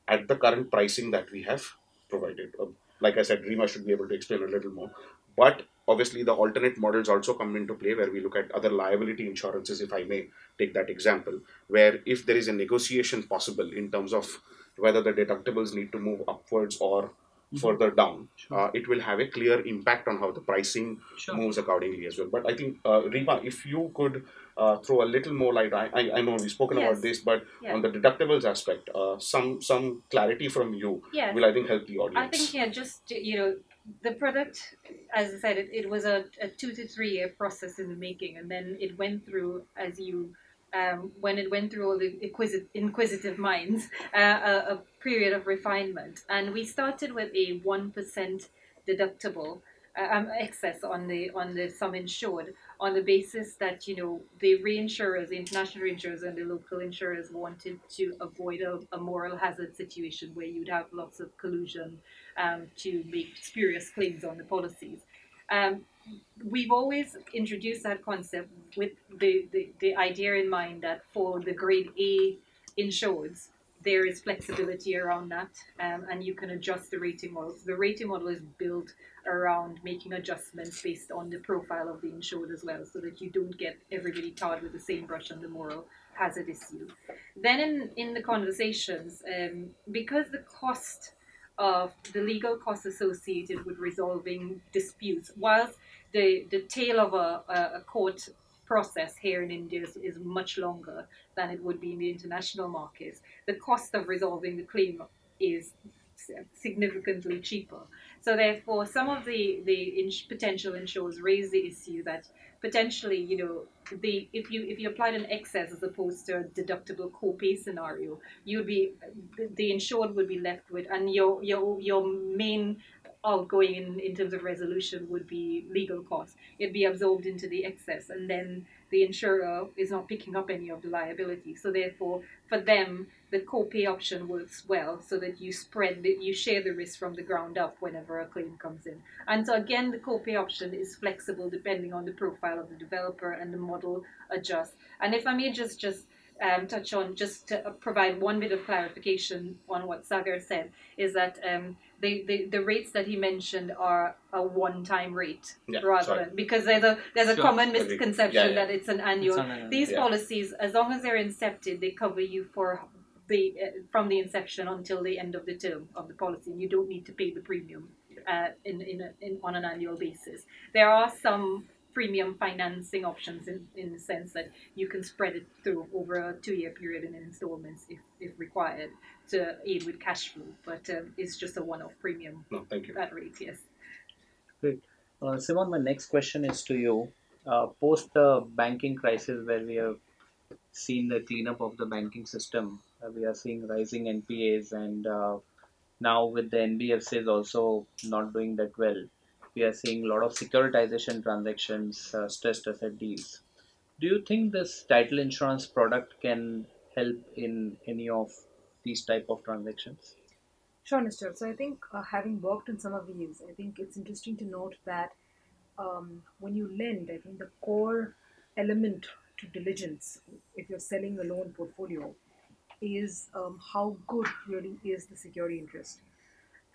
at the current pricing that we have provided. Like I said, Rima should be able to explain a little more. But obviously, the alternate models also come into play, where we look at other liability insurances, if I may take that example, where if there is a negotiation possible in terms of whether the deductibles need to move upwards or further down, it will have a clear impact on how the pricing moves accordingly as well. But I think, Rima, if you could throw a little more light, I know we've spoken about this, but on the deductibles aspect, some clarity from you will, I think, help the audience. I think, the product, as I said, it was a 2 to 3 year process in the making, and then it went through, as you, when it went through all the inquisitive minds, a period of refinement. And we started with a 1% deductible excess on the sum insured, on the basis that the reinsurers, the international reinsurers and the local insurers, wanted to avoid a moral hazard situation where you'd have lots of collusion to make spurious claims on the policies. We've always introduced that concept with the idea in mind that for the grade A insureds, there is flexibility around that, and you can adjust the rating models. The rating model is built around making adjustments based on the profile of the insured as well, so that you don't get everybody tarred with the same brush on the moral hazard issue. Then in the conversations, because the cost of the legal costs associated with resolving disputes, whilst the tail of a court process here in India is much longer than it would be in the international markets, the cost of resolving the claim is significantly cheaper. So therefore, some of the potential insurers raise the issue that potentially, if you applied an excess as opposed to a deductible co-pay scenario, the insured would be left with, and your main outgoing in terms of resolution would be legal costs. It'd be absorbed into the excess, and then the insurer is not picking up any of the liability. So therefore, for them, the co-pay option works well so that you share the risk from the ground up whenever a claim comes in. And so again, the co-pay option is flexible depending on the profile of the developer, and the model adjusts. And if I may just touch on, just to provide one bit of clarification on what Sagar said, is that the rates that he mentioned are a one-time rate, rather than, because there's a common misconception that it's an annual. These policies, as long as they're incepted, they cover you for the from the inception until the end of the term of the policy. You don't need to pay the premium on an annual basis. There are some premium financing options in the sense that you can spread it through over a 2-year period in installments if required to aid with cash flow, but it's just a one-off premium at rate, yes. Great. Simone, my next question is to you. Post the banking crisis, where we have seen the cleanup of the banking system, we are seeing rising NPAs, and now with the NBFCs also not doing that well, we are seeing a lot of securitization transactions, stressed asset deals. Do you think this title insurance product can help in any of these type of transactions? Sure, Nishchal. So I think having worked in some of these, I think it's interesting to note that when you lend, I think the core element to diligence, if you're selling a loan portfolio, is how good really is the security interest.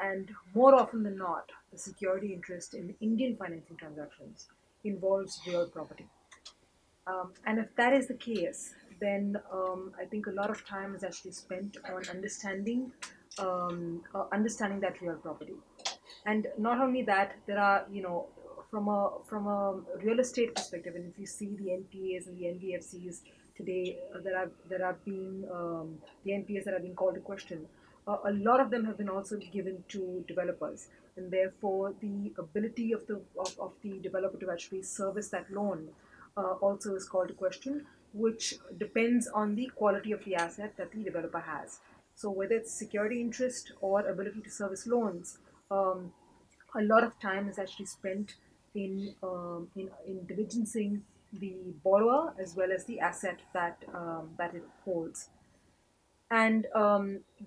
And more often than not, the security interest in Indian financing transactions involves real property. And if that is the case, then I think a lot of time is actually spent on understanding that real property. And not only that, there are, you know, from a real estate perspective, and if you see the NPAs and the NBFCs today the NPAs that are being called to question, a lot of them have been also given to developers, and therefore the ability of the developer to actually service that loan also is called to question, which depends on the quality of the asset that the developer has. So whether it's security interest or ability to service loans, a lot of time is actually spent in diligencing the borrower as well as the asset that it holds. And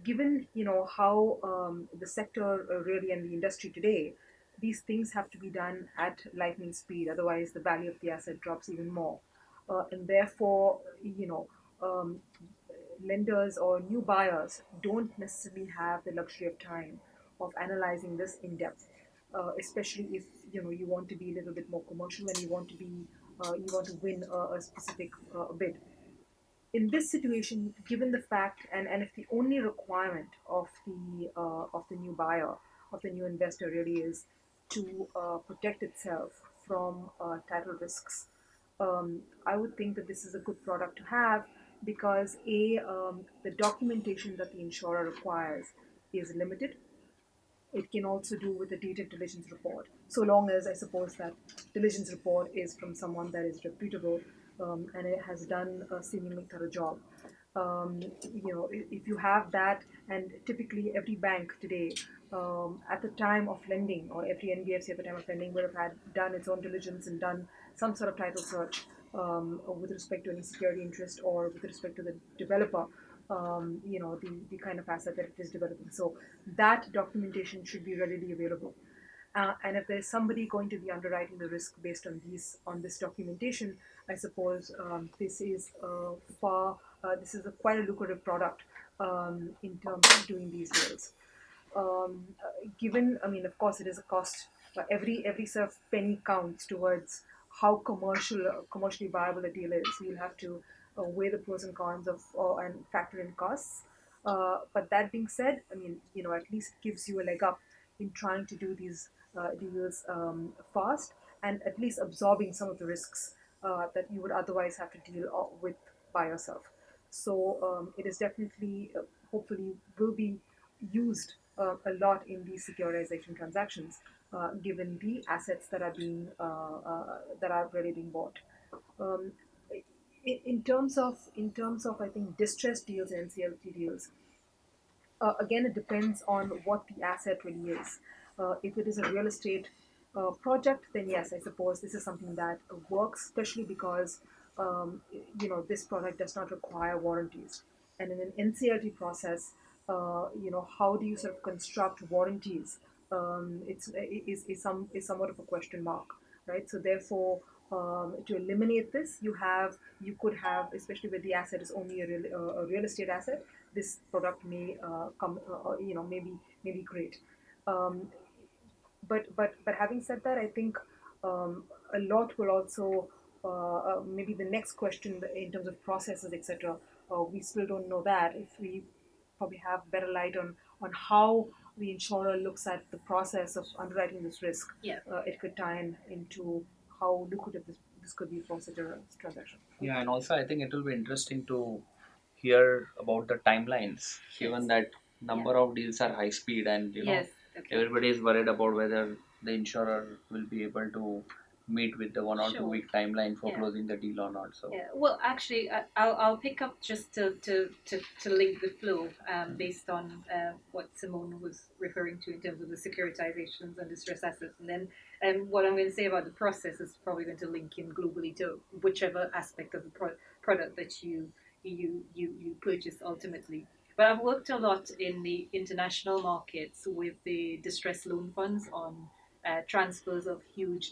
given, you know, how the sector really and the industry today, these things have to be done at lightning speed. Otherwise, the value of the asset drops even more. And therefore, you know, lenders or new buyers don't necessarily have the luxury of time of analyzing this in depth, especially if, you know, you want to be a little bit more commercial and you want to be, you want to win a specific bid. In this situation, given the fact, and if the only requirement of the new buyer, of the new investor really is to protect itself from title risks, I would think that this is a good product to have because the documentation that the insurer requires is limited. It can also do with a detailed diligence report, so long as I suppose that diligence report is from someone that is reputable. And it has done a seemingly thorough job. You know, if you have that, and typically every bank today at the time of lending, or every NBFC at the time of lending, would have done its own diligence and done some sort of title search with respect to any security interest or with respect to the developer, you know, the kind of asset that it is developing. So that documentation should be readily available. And if there's somebody going to be underwriting the risk based on this documentation, I suppose this is quite a lucrative product in terms of doing these deals. Given, I mean, of course, it is a cost. Every sort of penny counts towards how commercially viable a deal is. You'll have to weigh the pros and cons and factor in costs. But that being said, I mean, you know, at least it gives you a leg up in trying to do these deals fast, and at least absorbing some of the risks that you would otherwise have to deal with by yourself. So it is definitely, hopefully, will be used a lot in these securitization transactions, given the assets that are being really being bought. In terms of I think distressed deals and NCLT deals. Again, it depends on what the asset really is. If it is a real estate project, then yes, I suppose this is something that works, especially because this product does not require warranties. And in an NCLT process, how do you sort of construct warranties? It's somewhat of a question mark, right? So therefore, to eliminate this, you could have, especially where the asset is only a real estate asset, this product may be great. But having said that, I think a lot will also maybe the next question in terms of processes, etc. We still don't know that. If we probably have better light on how the insurer looks at the process of underwriting this risk, yeah, it could tie into how lucrative this could be for such a transaction. Yeah, and also I think it will be interesting to hear about the timelines, given that number of deals are high speed, and everybody is worried about whether the insurer will be able to meet with the 1 or 2 week timeline for closing the deal or not. So well, actually, I'll pick up just to link the flow based on what Simone was referring to in terms of the securitizations and distressed assets, and then what I'm going to say about the process is probably going to link in globally to whichever aspect of the product that you purchase ultimately. But I've worked a lot in the international markets with the distressed loan funds on transfers of huge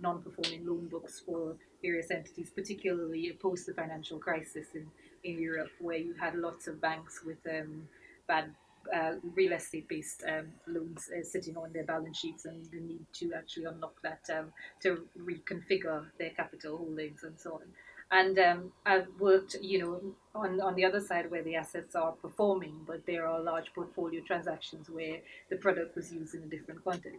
non-performing loan books for various entities, particularly post the financial crisis in Europe, where you had lots of banks with bad real estate-based loans sitting on their balance sheets, and the need to actually unlock that to reconfigure their capital holdings and so on. And I've worked, on the other side where the assets are performing, but there are large portfolio transactions where the product was used in a different context.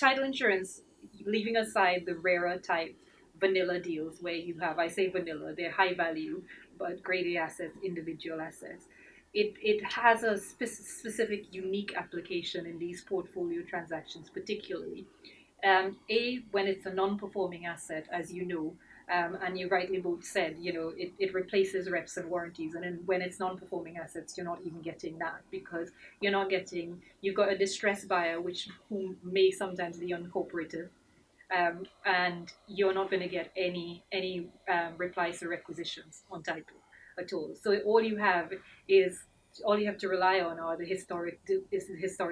Title insurance, leaving aside the rarer type vanilla deals where you have, I say vanilla, they're high value, but grade A assets, individual assets. It has a specific, unique application in these portfolio transactions, particularly. When it's a non-performing asset, as you know, and you rightly both said, it replaces reps and warranties. And then when it's non-performing assets, you're not even getting that, because you've got a distressed buyer, who may sometimes be uncooperative, and you're not going to get any replies or requisitions on title at all. So all you have to rely on are the historic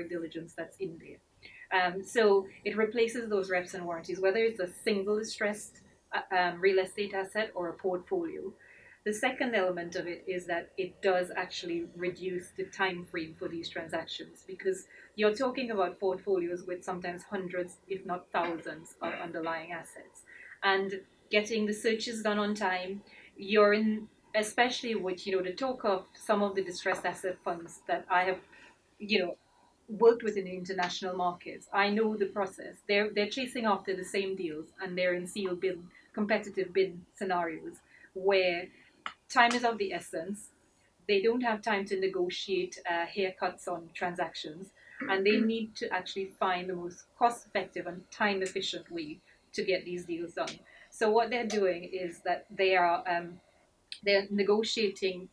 diligence that's in there. So it replaces those reps and warranties, whether it's a single distressed real estate asset or a portfolio. The second element of it is that it does actually reduce the time frame for these transactions, because you're talking about portfolios with sometimes hundreds, if not thousands, of underlying assets, and getting the searches done on time. You're in, especially with the talk of some of the distressed asset funds that I have worked with in the international markets. I know the process. They're chasing after the same deals, and they're in sealed bid, competitive bid scenarios where time is of the essence. They don't have time to negotiate haircuts on transactions, and they need to actually find the most cost-effective and time-efficient way to get these deals done. So what they're doing is that they're negotiating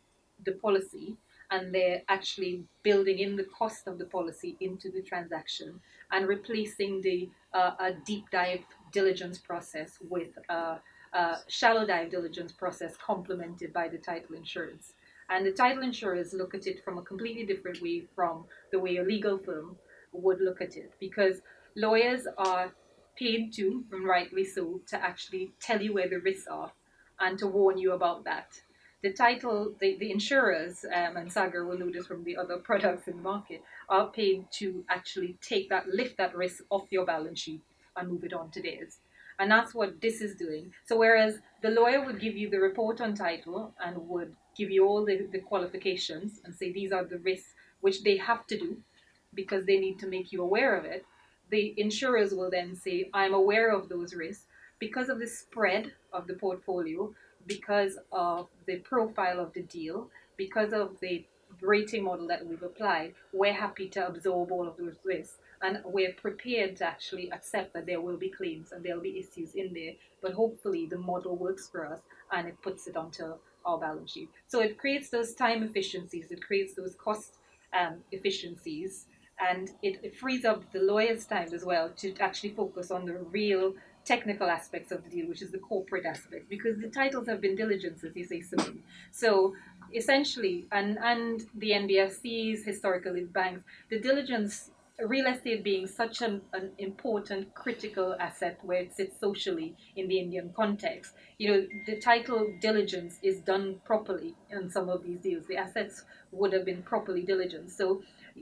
the policy, and they're actually building in the cost of the policy into the transaction, and replacing the a deep dive diligence process with a shallow dive diligence process complemented by the title insurance. And the title insurers look at it from a completely different way from the way a legal firm would look at it, because lawyers are paid to, and rightly so, to actually tell you where the risks are and to warn you about that. The title, the insurers, and Sagar will know this from the other products in the market, are paid to actually lift that risk off your balance sheet and move it on to theirs. And that's what this is doing. So whereas the lawyer would give you the report on title and would give you all the qualifications and say these are the risks, which they have to do because they need to make you aware of it, the insurers will then say, I'm aware of those risks because of the spread of the portfolio, because of the profile of the deal, because of the rating model that we've applied, we're happy to absorb all of those risks. And we're prepared to actually accept that there will be claims and there'll be issues in there, but hopefully the model works for us and it puts it onto our balance sheet. So it creates those time efficiencies, it creates those cost efficiencies, and it frees up the lawyer's time as well to actually focus on the real technical aspects of the deal, which is the corporate aspect, because the titles have been diligenced, as you say, Simone. So essentially, and the NBFCs, historically banks, the diligence, real estate being such an important, critical asset where it sits socially in the Indian context, you know, the title diligence is done properly in some of these deals. The assets would have been properly diligenced. So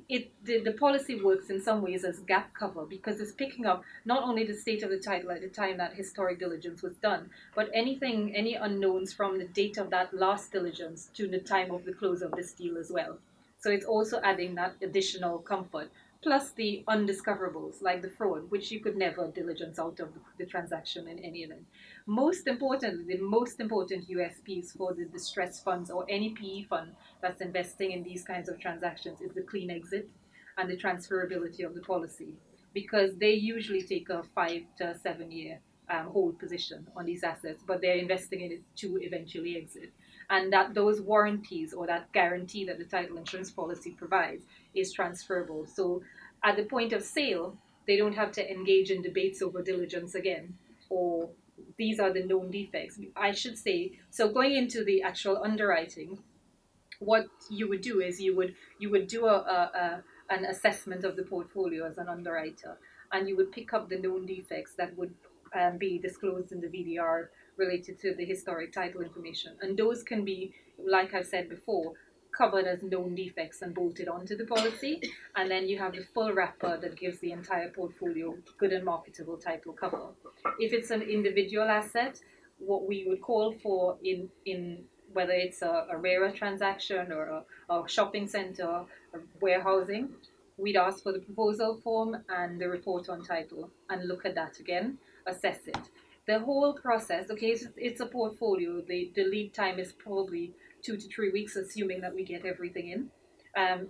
the policy works in some ways as gap cover, because it's picking up not only the state of the title at the time that historic diligence was done, but anything, any unknowns from the date of that last diligence to the time of the close of this deal as well. So it's also adding that additional comfort, plus the undiscoverables like the fraud, which you could never diligence out of the transaction in any event. Most importantly, the most important USPs for the distressed funds or any PE fund that's investing in these kinds of transactions is the clean exit and the transferability of the policy, because they usually take a 5 to 7 year hold position on these assets, but they're investing in it to eventually exit. And that those warranties or that guarantee that the title insurance policy provides is transferable. So at the point of sale, they don't have to engage in debates over diligence again, or these are the known defects, I should say. So going into the actual underwriting, what you would do is you would do an assessment of the portfolio as an underwriter, and you would pick up the known defects that would be disclosed in the VDR related to the historic title information. And those can be, like I've said before, covered as known defects and bolted onto the policy. And then you have the full wrapper that gives the entire portfolio good and marketable title cover. If it's an individual asset, what we would call for in whether it's a rarer transaction or a shopping center, or warehousing, we'd ask for the proposal form and the report on title and look at that again, assess it. The whole process, okay, it's a portfolio. The lead time is probably 2 to 3 weeks, assuming that we get everything in.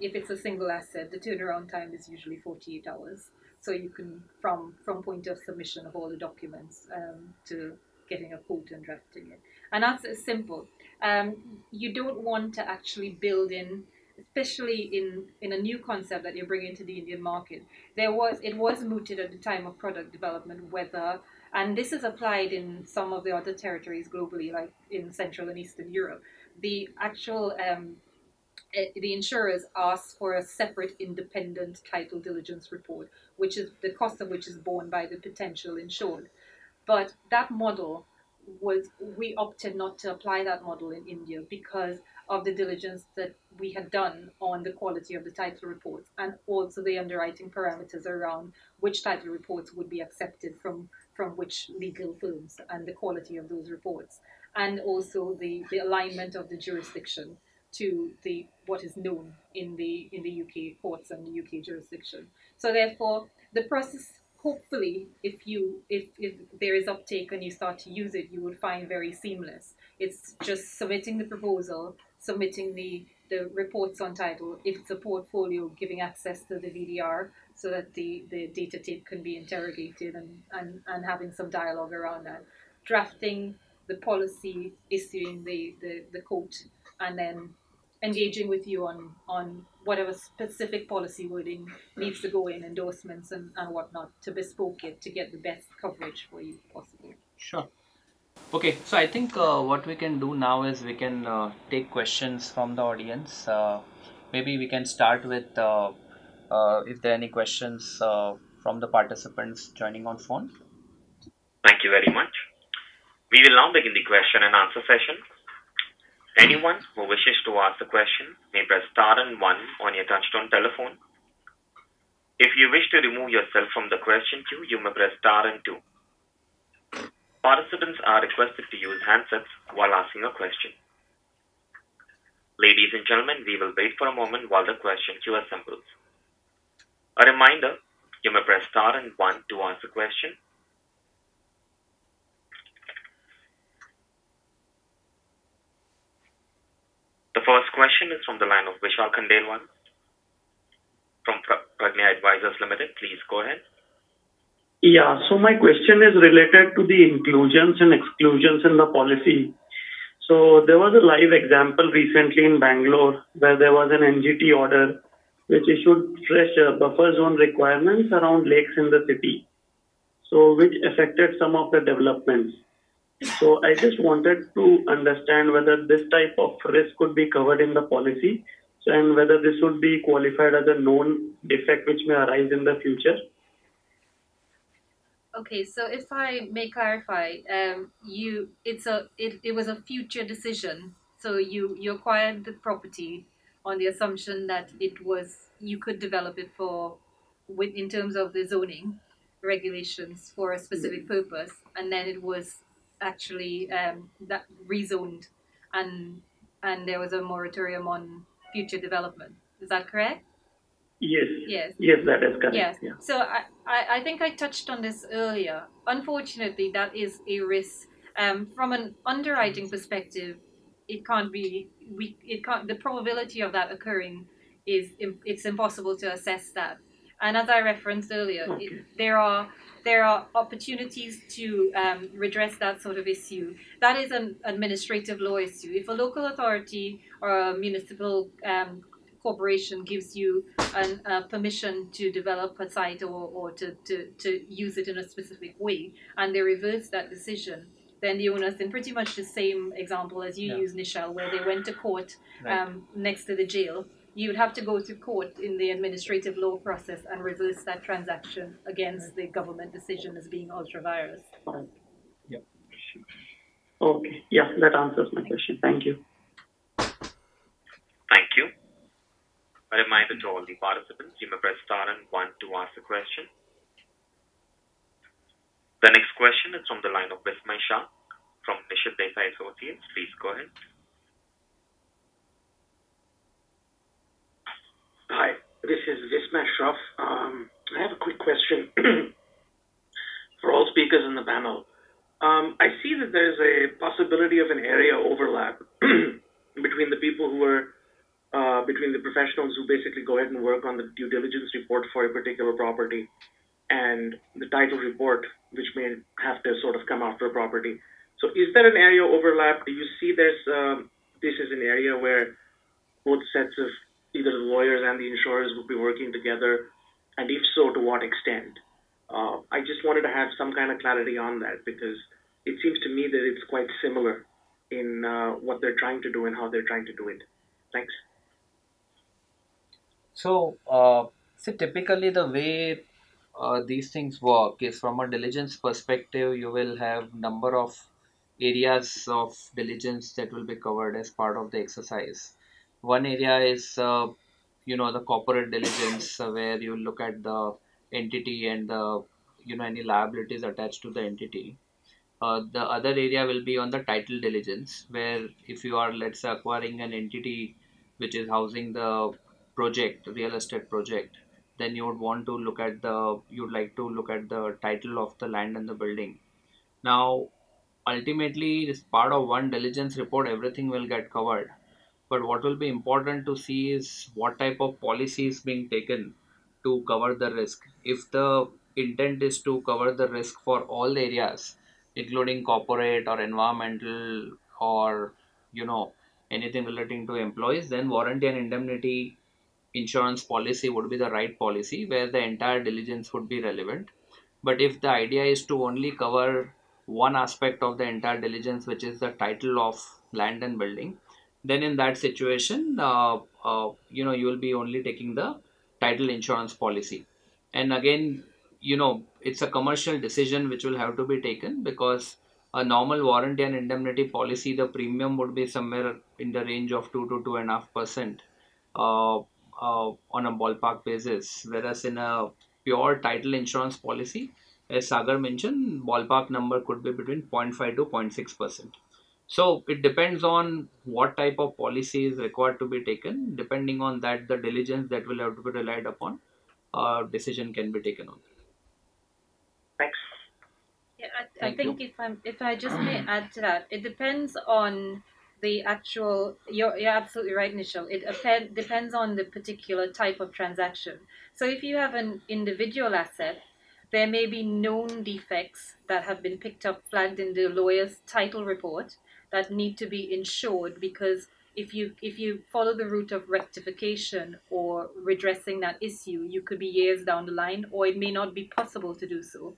If it's a single asset, the turnaround time is usually 48 hours. So you can, from point of submission of all the documents to getting a quote and drafting it. And that's simple. You don't want to actually build in, especially in a new concept that you're bringing to the Indian market. It was mooted at the time of product development whether, and this is applied in some of the other territories globally, like in Central and Eastern Europe, the actual the insurers ask for a separate independent title diligence report, which is the cost of which is borne by the potential insured. But that model was, we opted not to apply that model in India because of the diligence that we had done on the quality of the title reports, and also the underwriting parameters around which title reports would be accepted from which legal firms, and the quality of those reports, and also the alignment of the jurisdiction to the what is known in the UK courts and the UK jurisdiction. So therefore, the process, hopefully, if there is uptake and you start to use it, you would find very seamless. It's just submitting the proposal, submitting the reports on title, if it's a portfolio, giving access to the VDR so that the data tape can be interrogated and having some dialogue around that. Drafting the policy, issuing the quote, and then engaging with you on whatever specific policy wording needs to go in, endorsements and whatnot, to bespoke it to get the best coverage for you possible. Sure. Okay, so I think what we can do now is we can take questions from the audience. Maybe we can start with if there are any questions from the participants joining on phone. Thank you very much. We will now begin the question and answer session. Anyone who wishes to ask a question may press star and one on your touchtone telephone. If you wish to remove yourself from the question queue, you may press star and two. Participants are requested to use handsets while asking a question. Ladies and gentlemen, we will wait for a moment while the question queue assembles. A reminder, you may press star and one to ask a question. The first question is from the line of Vishal Khandelwal from Pragnya Advisors Limited. Please go ahead. Yeah, so my question is related to the inclusions and exclusions in the policy. So there was a live example recently in Bangalore where there was an NGT order which issued fresh buffer zone requirements around lakes in the city. so which affected some of the developments. So I just wanted to understand whether this type of risk could be covered in the policy, and whether this would be qualified as a known defect which may arise in the future. Okay, so if I may clarify, it was a future decision. So you acquired the property on the assumption that you could develop it in terms of the zoning regulations for a specific purpose, and then it was actually that rezoned, and there was a moratorium on future development. Is that correct? Yes. Yes. Yes, that is correct. Yes. Yeah. So I think I touched on this earlier. Unfortunately, that is a risk. From an underwriting perspective, the probability of that occurring it's impossible to assess that. And as I referenced earlier, okay, there are opportunities to redress that sort of issue. That is an administrative law issue. If a local authority or a municipal corporation gives you a permission to develop a site or to use it in a specific way, and they reverse that decision, then the owners, in pretty much the same example as you used, Nishchal, where they went to court next to the jail, you would have to go to court in the administrative law process and reverse that transaction against the government decision as being ultra vires. Yeah. Okay. Yeah, that answers my question. Thank you. Thank you. A reminder to all the participants, you may press star and 1 to ask a question. The next question is from the line of Visma Shah from Nishith Desai Associates. Please go ahead. Hi, this is Visma Shah. I have a quick question for all speakers in the panel. I see that there's a possibility of an area overlap between the people who are, between the professionals who basically go ahead and work on the due diligence report for a particular property and the title report, which may have to sort of come after a property. So is there an area overlap? Do you see there's, this is an area where both sets of either the lawyers and the insurers would be working together, and if so, to what extent? I just wanted to have some kind of clarity on that, because it seems to me that it's quite similar in what they're trying to do and how they're trying to do it. Thanks. So, so typically the way these things work is, from a diligence perspective, you will have number of areas of diligence that will be covered as part of the exercise. One area is, the corporate diligence, where you look at the entity and the, any liabilities attached to the entity. The other area will be on the title diligence, where if you are, let's say, acquiring an entity which is housing the project, real estate project, then you would want to look at the, you'd like to look at the title of the land and the building. Now, ultimately, as part of one diligence report, everything will get covered. But what will be important to see is what type of policy is being taken to cover the risk. If the intent is to cover the risk for all areas, including corporate or environmental or, anything relating to employees, then warranty and indemnity insurance policy would be the right policy, where the entire diligence would be relevant. But if the idea is to only cover one aspect of the entire diligence, which is the title of land and building, then in that situation, you will be only taking the title insurance policy. And again, it's a commercial decision which will have to be taken, because a normal warranty and indemnity policy, the premium would be somewhere in the range of 2 to 2.5% on a ballpark basis. Whereas in a pure title insurance policy, as Sagar mentioned, ballpark number could be between 0.5 to 0.6%. So it depends on what type of policy is required to be taken. Depending on that, the diligence that will have to be relied upon, decision can be taken on. Thanks. Yeah, I think if I just may add to that, it depends on the actual. You're absolutely right, Nishchal. It depends on the particular type of transaction. So if you have an individual asset, there may be known defects that have been picked up, flagged in the lawyer's title report, that need to be insured, because if you follow the route of rectification or redressing that issue, you could be years down the line, or it may not be possible to do so.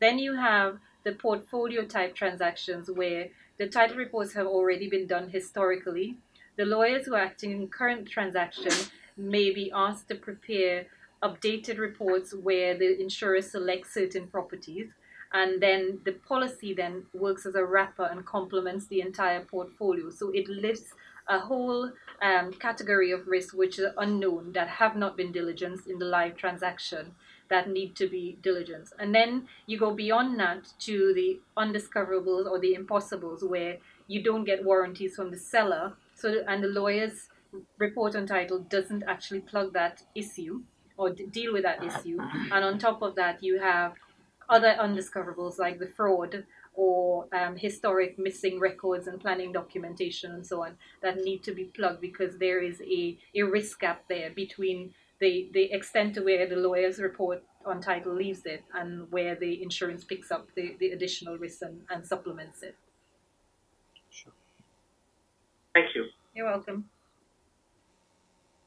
Then you have the portfolio type transactions where the title reports have already been done historically. The lawyers who are acting in current transaction may be asked to prepare updated reports where the insurer selects certain properties, and then the policy then works as a wrapper and complements the entire portfolio. So it lists a whole category of risks which are unknown, that have not been diligenced in the live transaction, that need to be diligenced. And then you go beyond that to the undiscoverables or the impossibles, where you don't get warranties from the seller, so and the lawyer's report on title doesn't actually plug that issue or deal with that issue. And on top of that, you have other undiscoverables like the fraud or historic missing records and planning documentation and so on that need to be plugged, because there is a risk gap there between the extent to where the lawyer's report on title leaves it and where the insurance picks up the additional risk and supplements it. Sure. Thank you. You're welcome.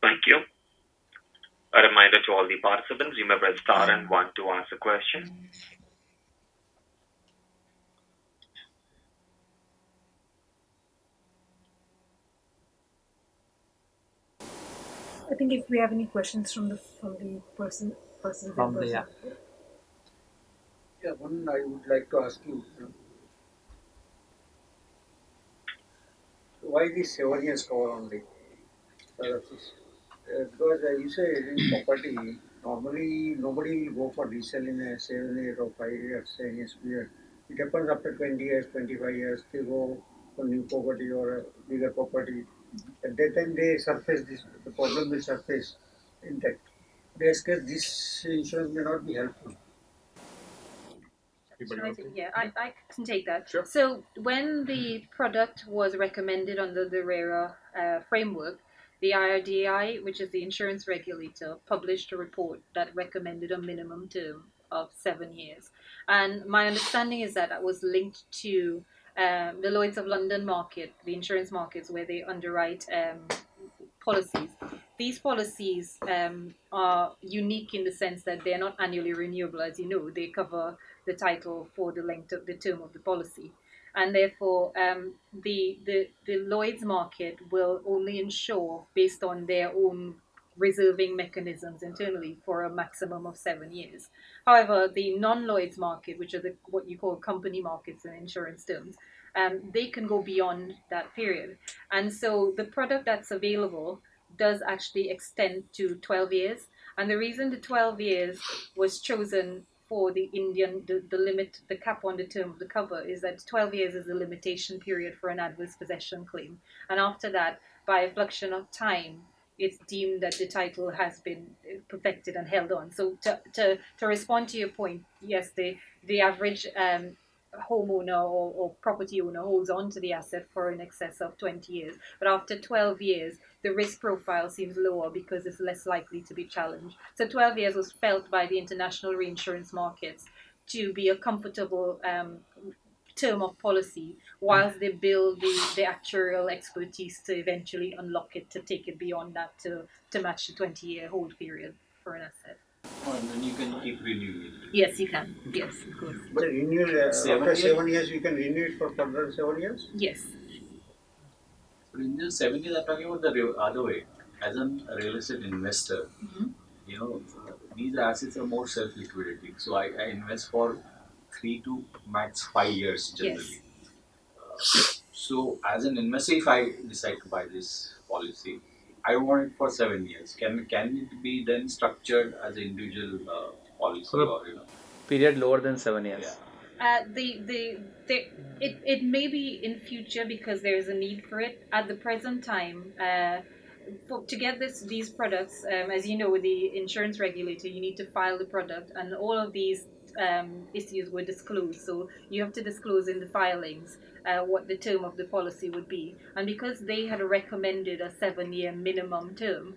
Thank you. A reminder to all the participants, you may press star and 1 to ask a question. I think if we have any questions from the person. Yeah, one I would like to ask you. Why the 7 years cover only? Because you say in property, normally nobody will go for resale in a 7 year or 5 years, 10 years period. It happens after 20 years, 25 years, they go for new property or a bigger property. At that time they surface this, the problem will surface in that. They discuss this insurance may not be helpful. I can take that. Sure. So when the product was recommended under the RERA framework, the IRDA, which is the insurance regulator, published a report that recommended a minimum term of 7 years. And my understanding is that that was linked to the Lloyd's of London market, the insurance markets where they underwrite policies. These policies are unique in the sense that they're not annually renewable, as you know. They cover the title for the length of the term of the policy. And therefore, the Lloyd's market will only insure based on their own reserving mechanisms internally for a maximum of 7 years. However, the non-Lloyd's market, which are the what you call company markets in insurance terms, they can go beyond that period. And so the product that's available does actually extend to 12 years. And the reason the 12 years was chosen for the Indian, the limit, the cap on the term of the cover, is that 12 years is the limitation period for an adverse possession claim. And after that, by a function of time, it's deemed that the title has been perfected and held on. So to respond to your point, yes, the average homeowner or property owner holds on to the asset for in excess of 20 years. But after 12 years, the risk profile seems lower because it's less likely to be challenged. So 12 years was felt by the international reinsurance markets to be a comfortable term of policy whilst they build the actuarial expertise to eventually unlock it, to take it beyond that to match the 20-year hold period for an asset. Oh, and then you can keep renewing it. Yes, you can. Yes, of course. But renew, after 7 years, you can renew it for further 7 years? Yes. But in the 7 years, I'm talking about the other way. As a real estate investor, you know, these assets are more self-liquidating. So I invest for 3 to max 5 years generally. Yes. So as an investor, if I decide to buy this policy, I want it for 7 years. Can it be then structured as an individual policy, or you know, period lower than 7 years? Yeah. It may be in future because there is a need for it. At the present time, to get these products, as you know, with the insurance regulator, you need to file the product, and all of these issues were disclosed. So you have to disclose in the filings what the term of the policy would be. And because they had recommended a 7 year minimum term,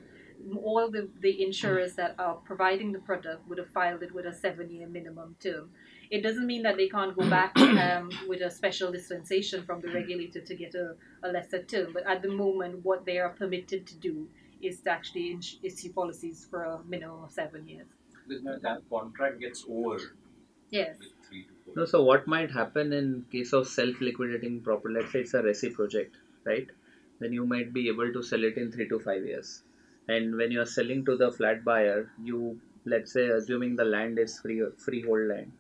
all the insurers that are providing the product would have filed it with a 7 year minimum term. It doesn't mean that they can't go back with a special dispensation from the regulator to get a lesser term. But at the moment, what they are permitted to do is to actually issue policies for a minimum of 7 years. That contract gets over. Yes. free to go. No, so what might happen in case of self-liquidating property, let's say it's a RESI project, right? Then you might be able to sell it in 3 to 5 years. And when you are selling to the flat buyer, you, let's say, assuming the land is freehold land,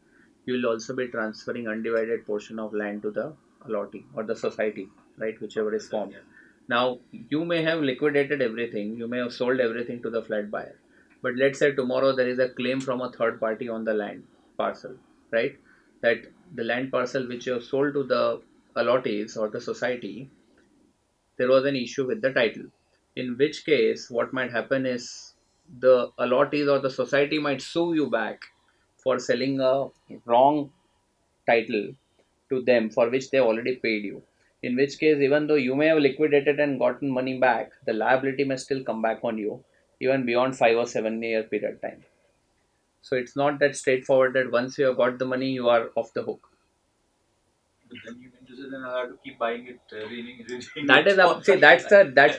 you will also be transferring undivided portion of land to the allottee or the society, right, whichever is formed. Now, you may have liquidated everything, you may have sold everything to the flat buyer, but let's say tomorrow there is a claim from a third party on the land parcel, right, that the land parcel which you have sold to the allottees or the society, there was an issue with the title. In which case, what might happen is the allottees or the society might sue you back for selling a wrong title to them for which they already paid you. In which case, even though you may have liquidated and gotten money back, the liability may still come back on you even beyond 5 or 7 year period time. So it's not that straightforward that once you have got the money, you are off the hook. But then you can just say, then I have to keep buying it, renewing that is a, see, that's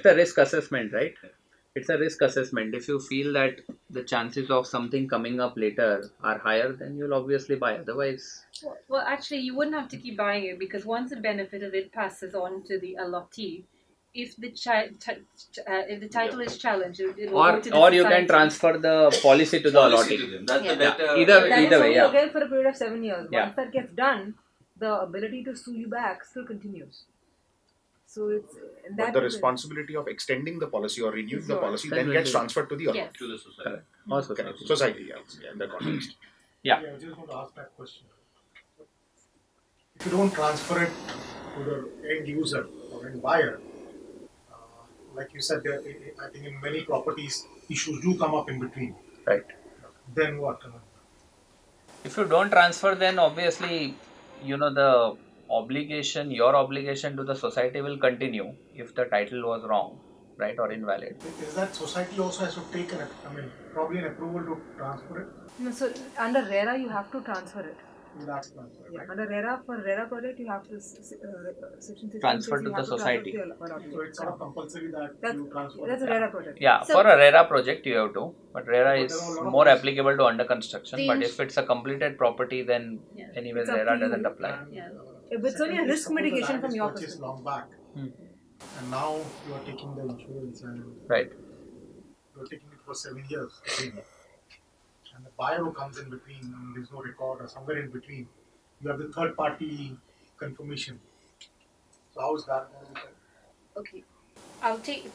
the risk assessment, right? It's a risk assessment. If you feel that the chances of something coming up later are higher, then you'll obviously buy. Otherwise, well, actually, you wouldn't have to keep buying it because once the benefit of it passes on to the allottee, if the title is challenged, it will go to the society. You can transfer the policy to the allottee. That's the better. Either way, yeah. Again, for a period of 7 years. Yeah. Once that gets done, the ability to sue you back still continues. So it's that the responsibility of extending the policy or renewing the policy then gets transferred to the other, to the society. Society, yeah, in that context. Yeah. I just want to ask that question. If you don't transfer it to the end user or end buyer, like you said, I think in many properties issues do come up in between. Right. Then what? If you don't transfer, then obviously, you know, the obligation, your obligation to the society will continue if the title was wrong, right, or invalid. Is that society also has to take an, probably an approval to transfer it? No, so under RERA you have to transfer it. That's transfer, yeah, right? Under RERA, for RERA project you have to section 16 transfer to the society. So it's sort of compulsory that you transfer. That's a RERA project. Yeah, so for a RERA project you have to, but RERA is more applicable to under construction. But if it's a completed property, then anyways RERA doesn't apply. Yeah. But it's only a risk mitigation from your perspective. Long back, and now you are taking the insurance and right. You are taking it for 7 years, and the buyer who comes in between, and there is no record or somewhere in between, you have the third party confirmation. So how is that going to happen? Okay, I'll take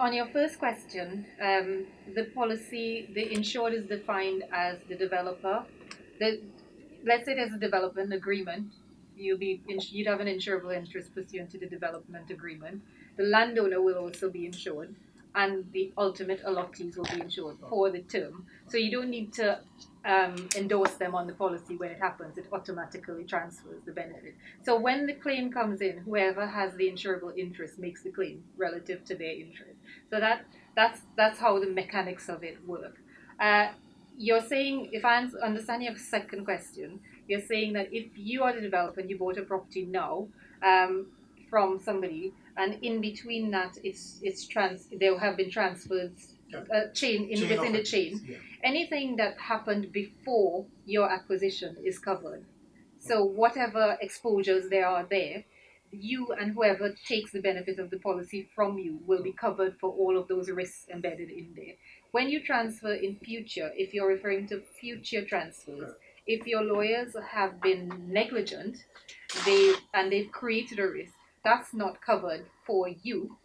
on your first question. The policy, the insured is defined as the developer. Let's say there's a development agreement. You'd have an insurable interest pursuant to the development agreement. The landowner will also be insured, and the ultimate allottees will be insured for the term. So you don't need to endorse them on the policy when it happens. It automatically transfers the benefit. So when the claim comes in, whoever has the insurable interest makes the claim relative to their interest. So that's how the mechanics of it work. You're saying, if I understand your second question, you're saying that if you are the developer and you bought a property now from somebody, and in between that, there have been transfers within the chain. Yeah. Anything that happened before your acquisition is covered. So whatever exposures there are there, you and whoever takes the benefit of the policy from you will be covered for all of those risks embedded in there. When you transfer in future, if you're referring to future transfers, if your lawyers have been negligent and they've created a risk, that's not covered for you.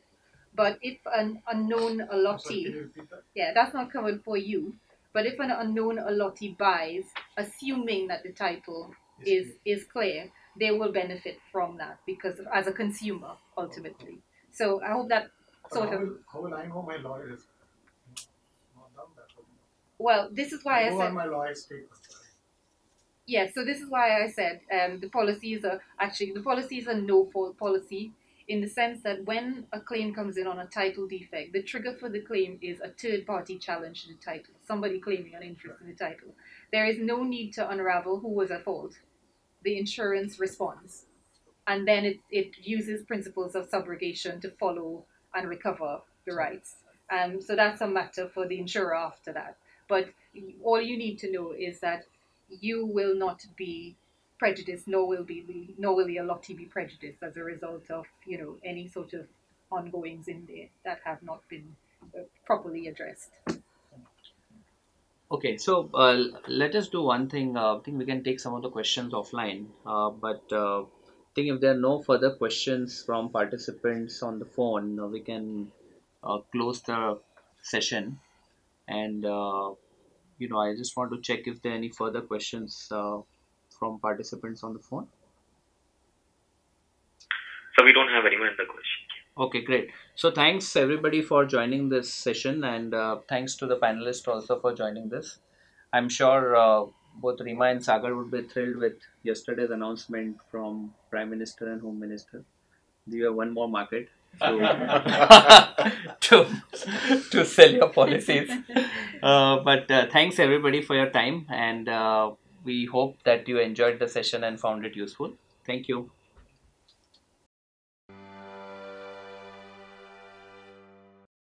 But if an unknown allottee, that's not covered for you. But if an unknown allottee buys, assuming that the title is clear, they will benefit from that because as a consumer, ultimately. So I hope that How will I know my lawyers? Not done that. Well, this is why I said my lawyers take. Yes, so this is why I said the policy is a no-fault policy in the sense that when a claim comes in on a title defect, the trigger for the claim is a third-party challenge to the title, somebody claiming an interest in the title. There is no need to unravel who was at fault. The insurance responds, and then it uses principles of subrogation to follow and recover the rights. So that's a matter for the insurer after that. But all you need to know is that you will not be prejudiced, nor will your lottie be prejudiced as a result of, you know, any sort of ongoings in there that have not been properly addressed. Okay, so let us do one thing. I think we can take some of the questions offline, but I think if there are no further questions from participants on the phone, we can close the session. And you know, I just want to check if there are any further questions from participants on the phone. So we don't have any other questions. Okay, great. So thanks everybody for joining this session, and thanks to the panelists also for joining this. I'm sure both Rima and Sagar would be thrilled with yesterday's announcement from Prime Minister and Home Minister. You have one more market to sell your policies. But thanks everybody for your time, and we hope that you enjoyed the session and found it useful. Thank you.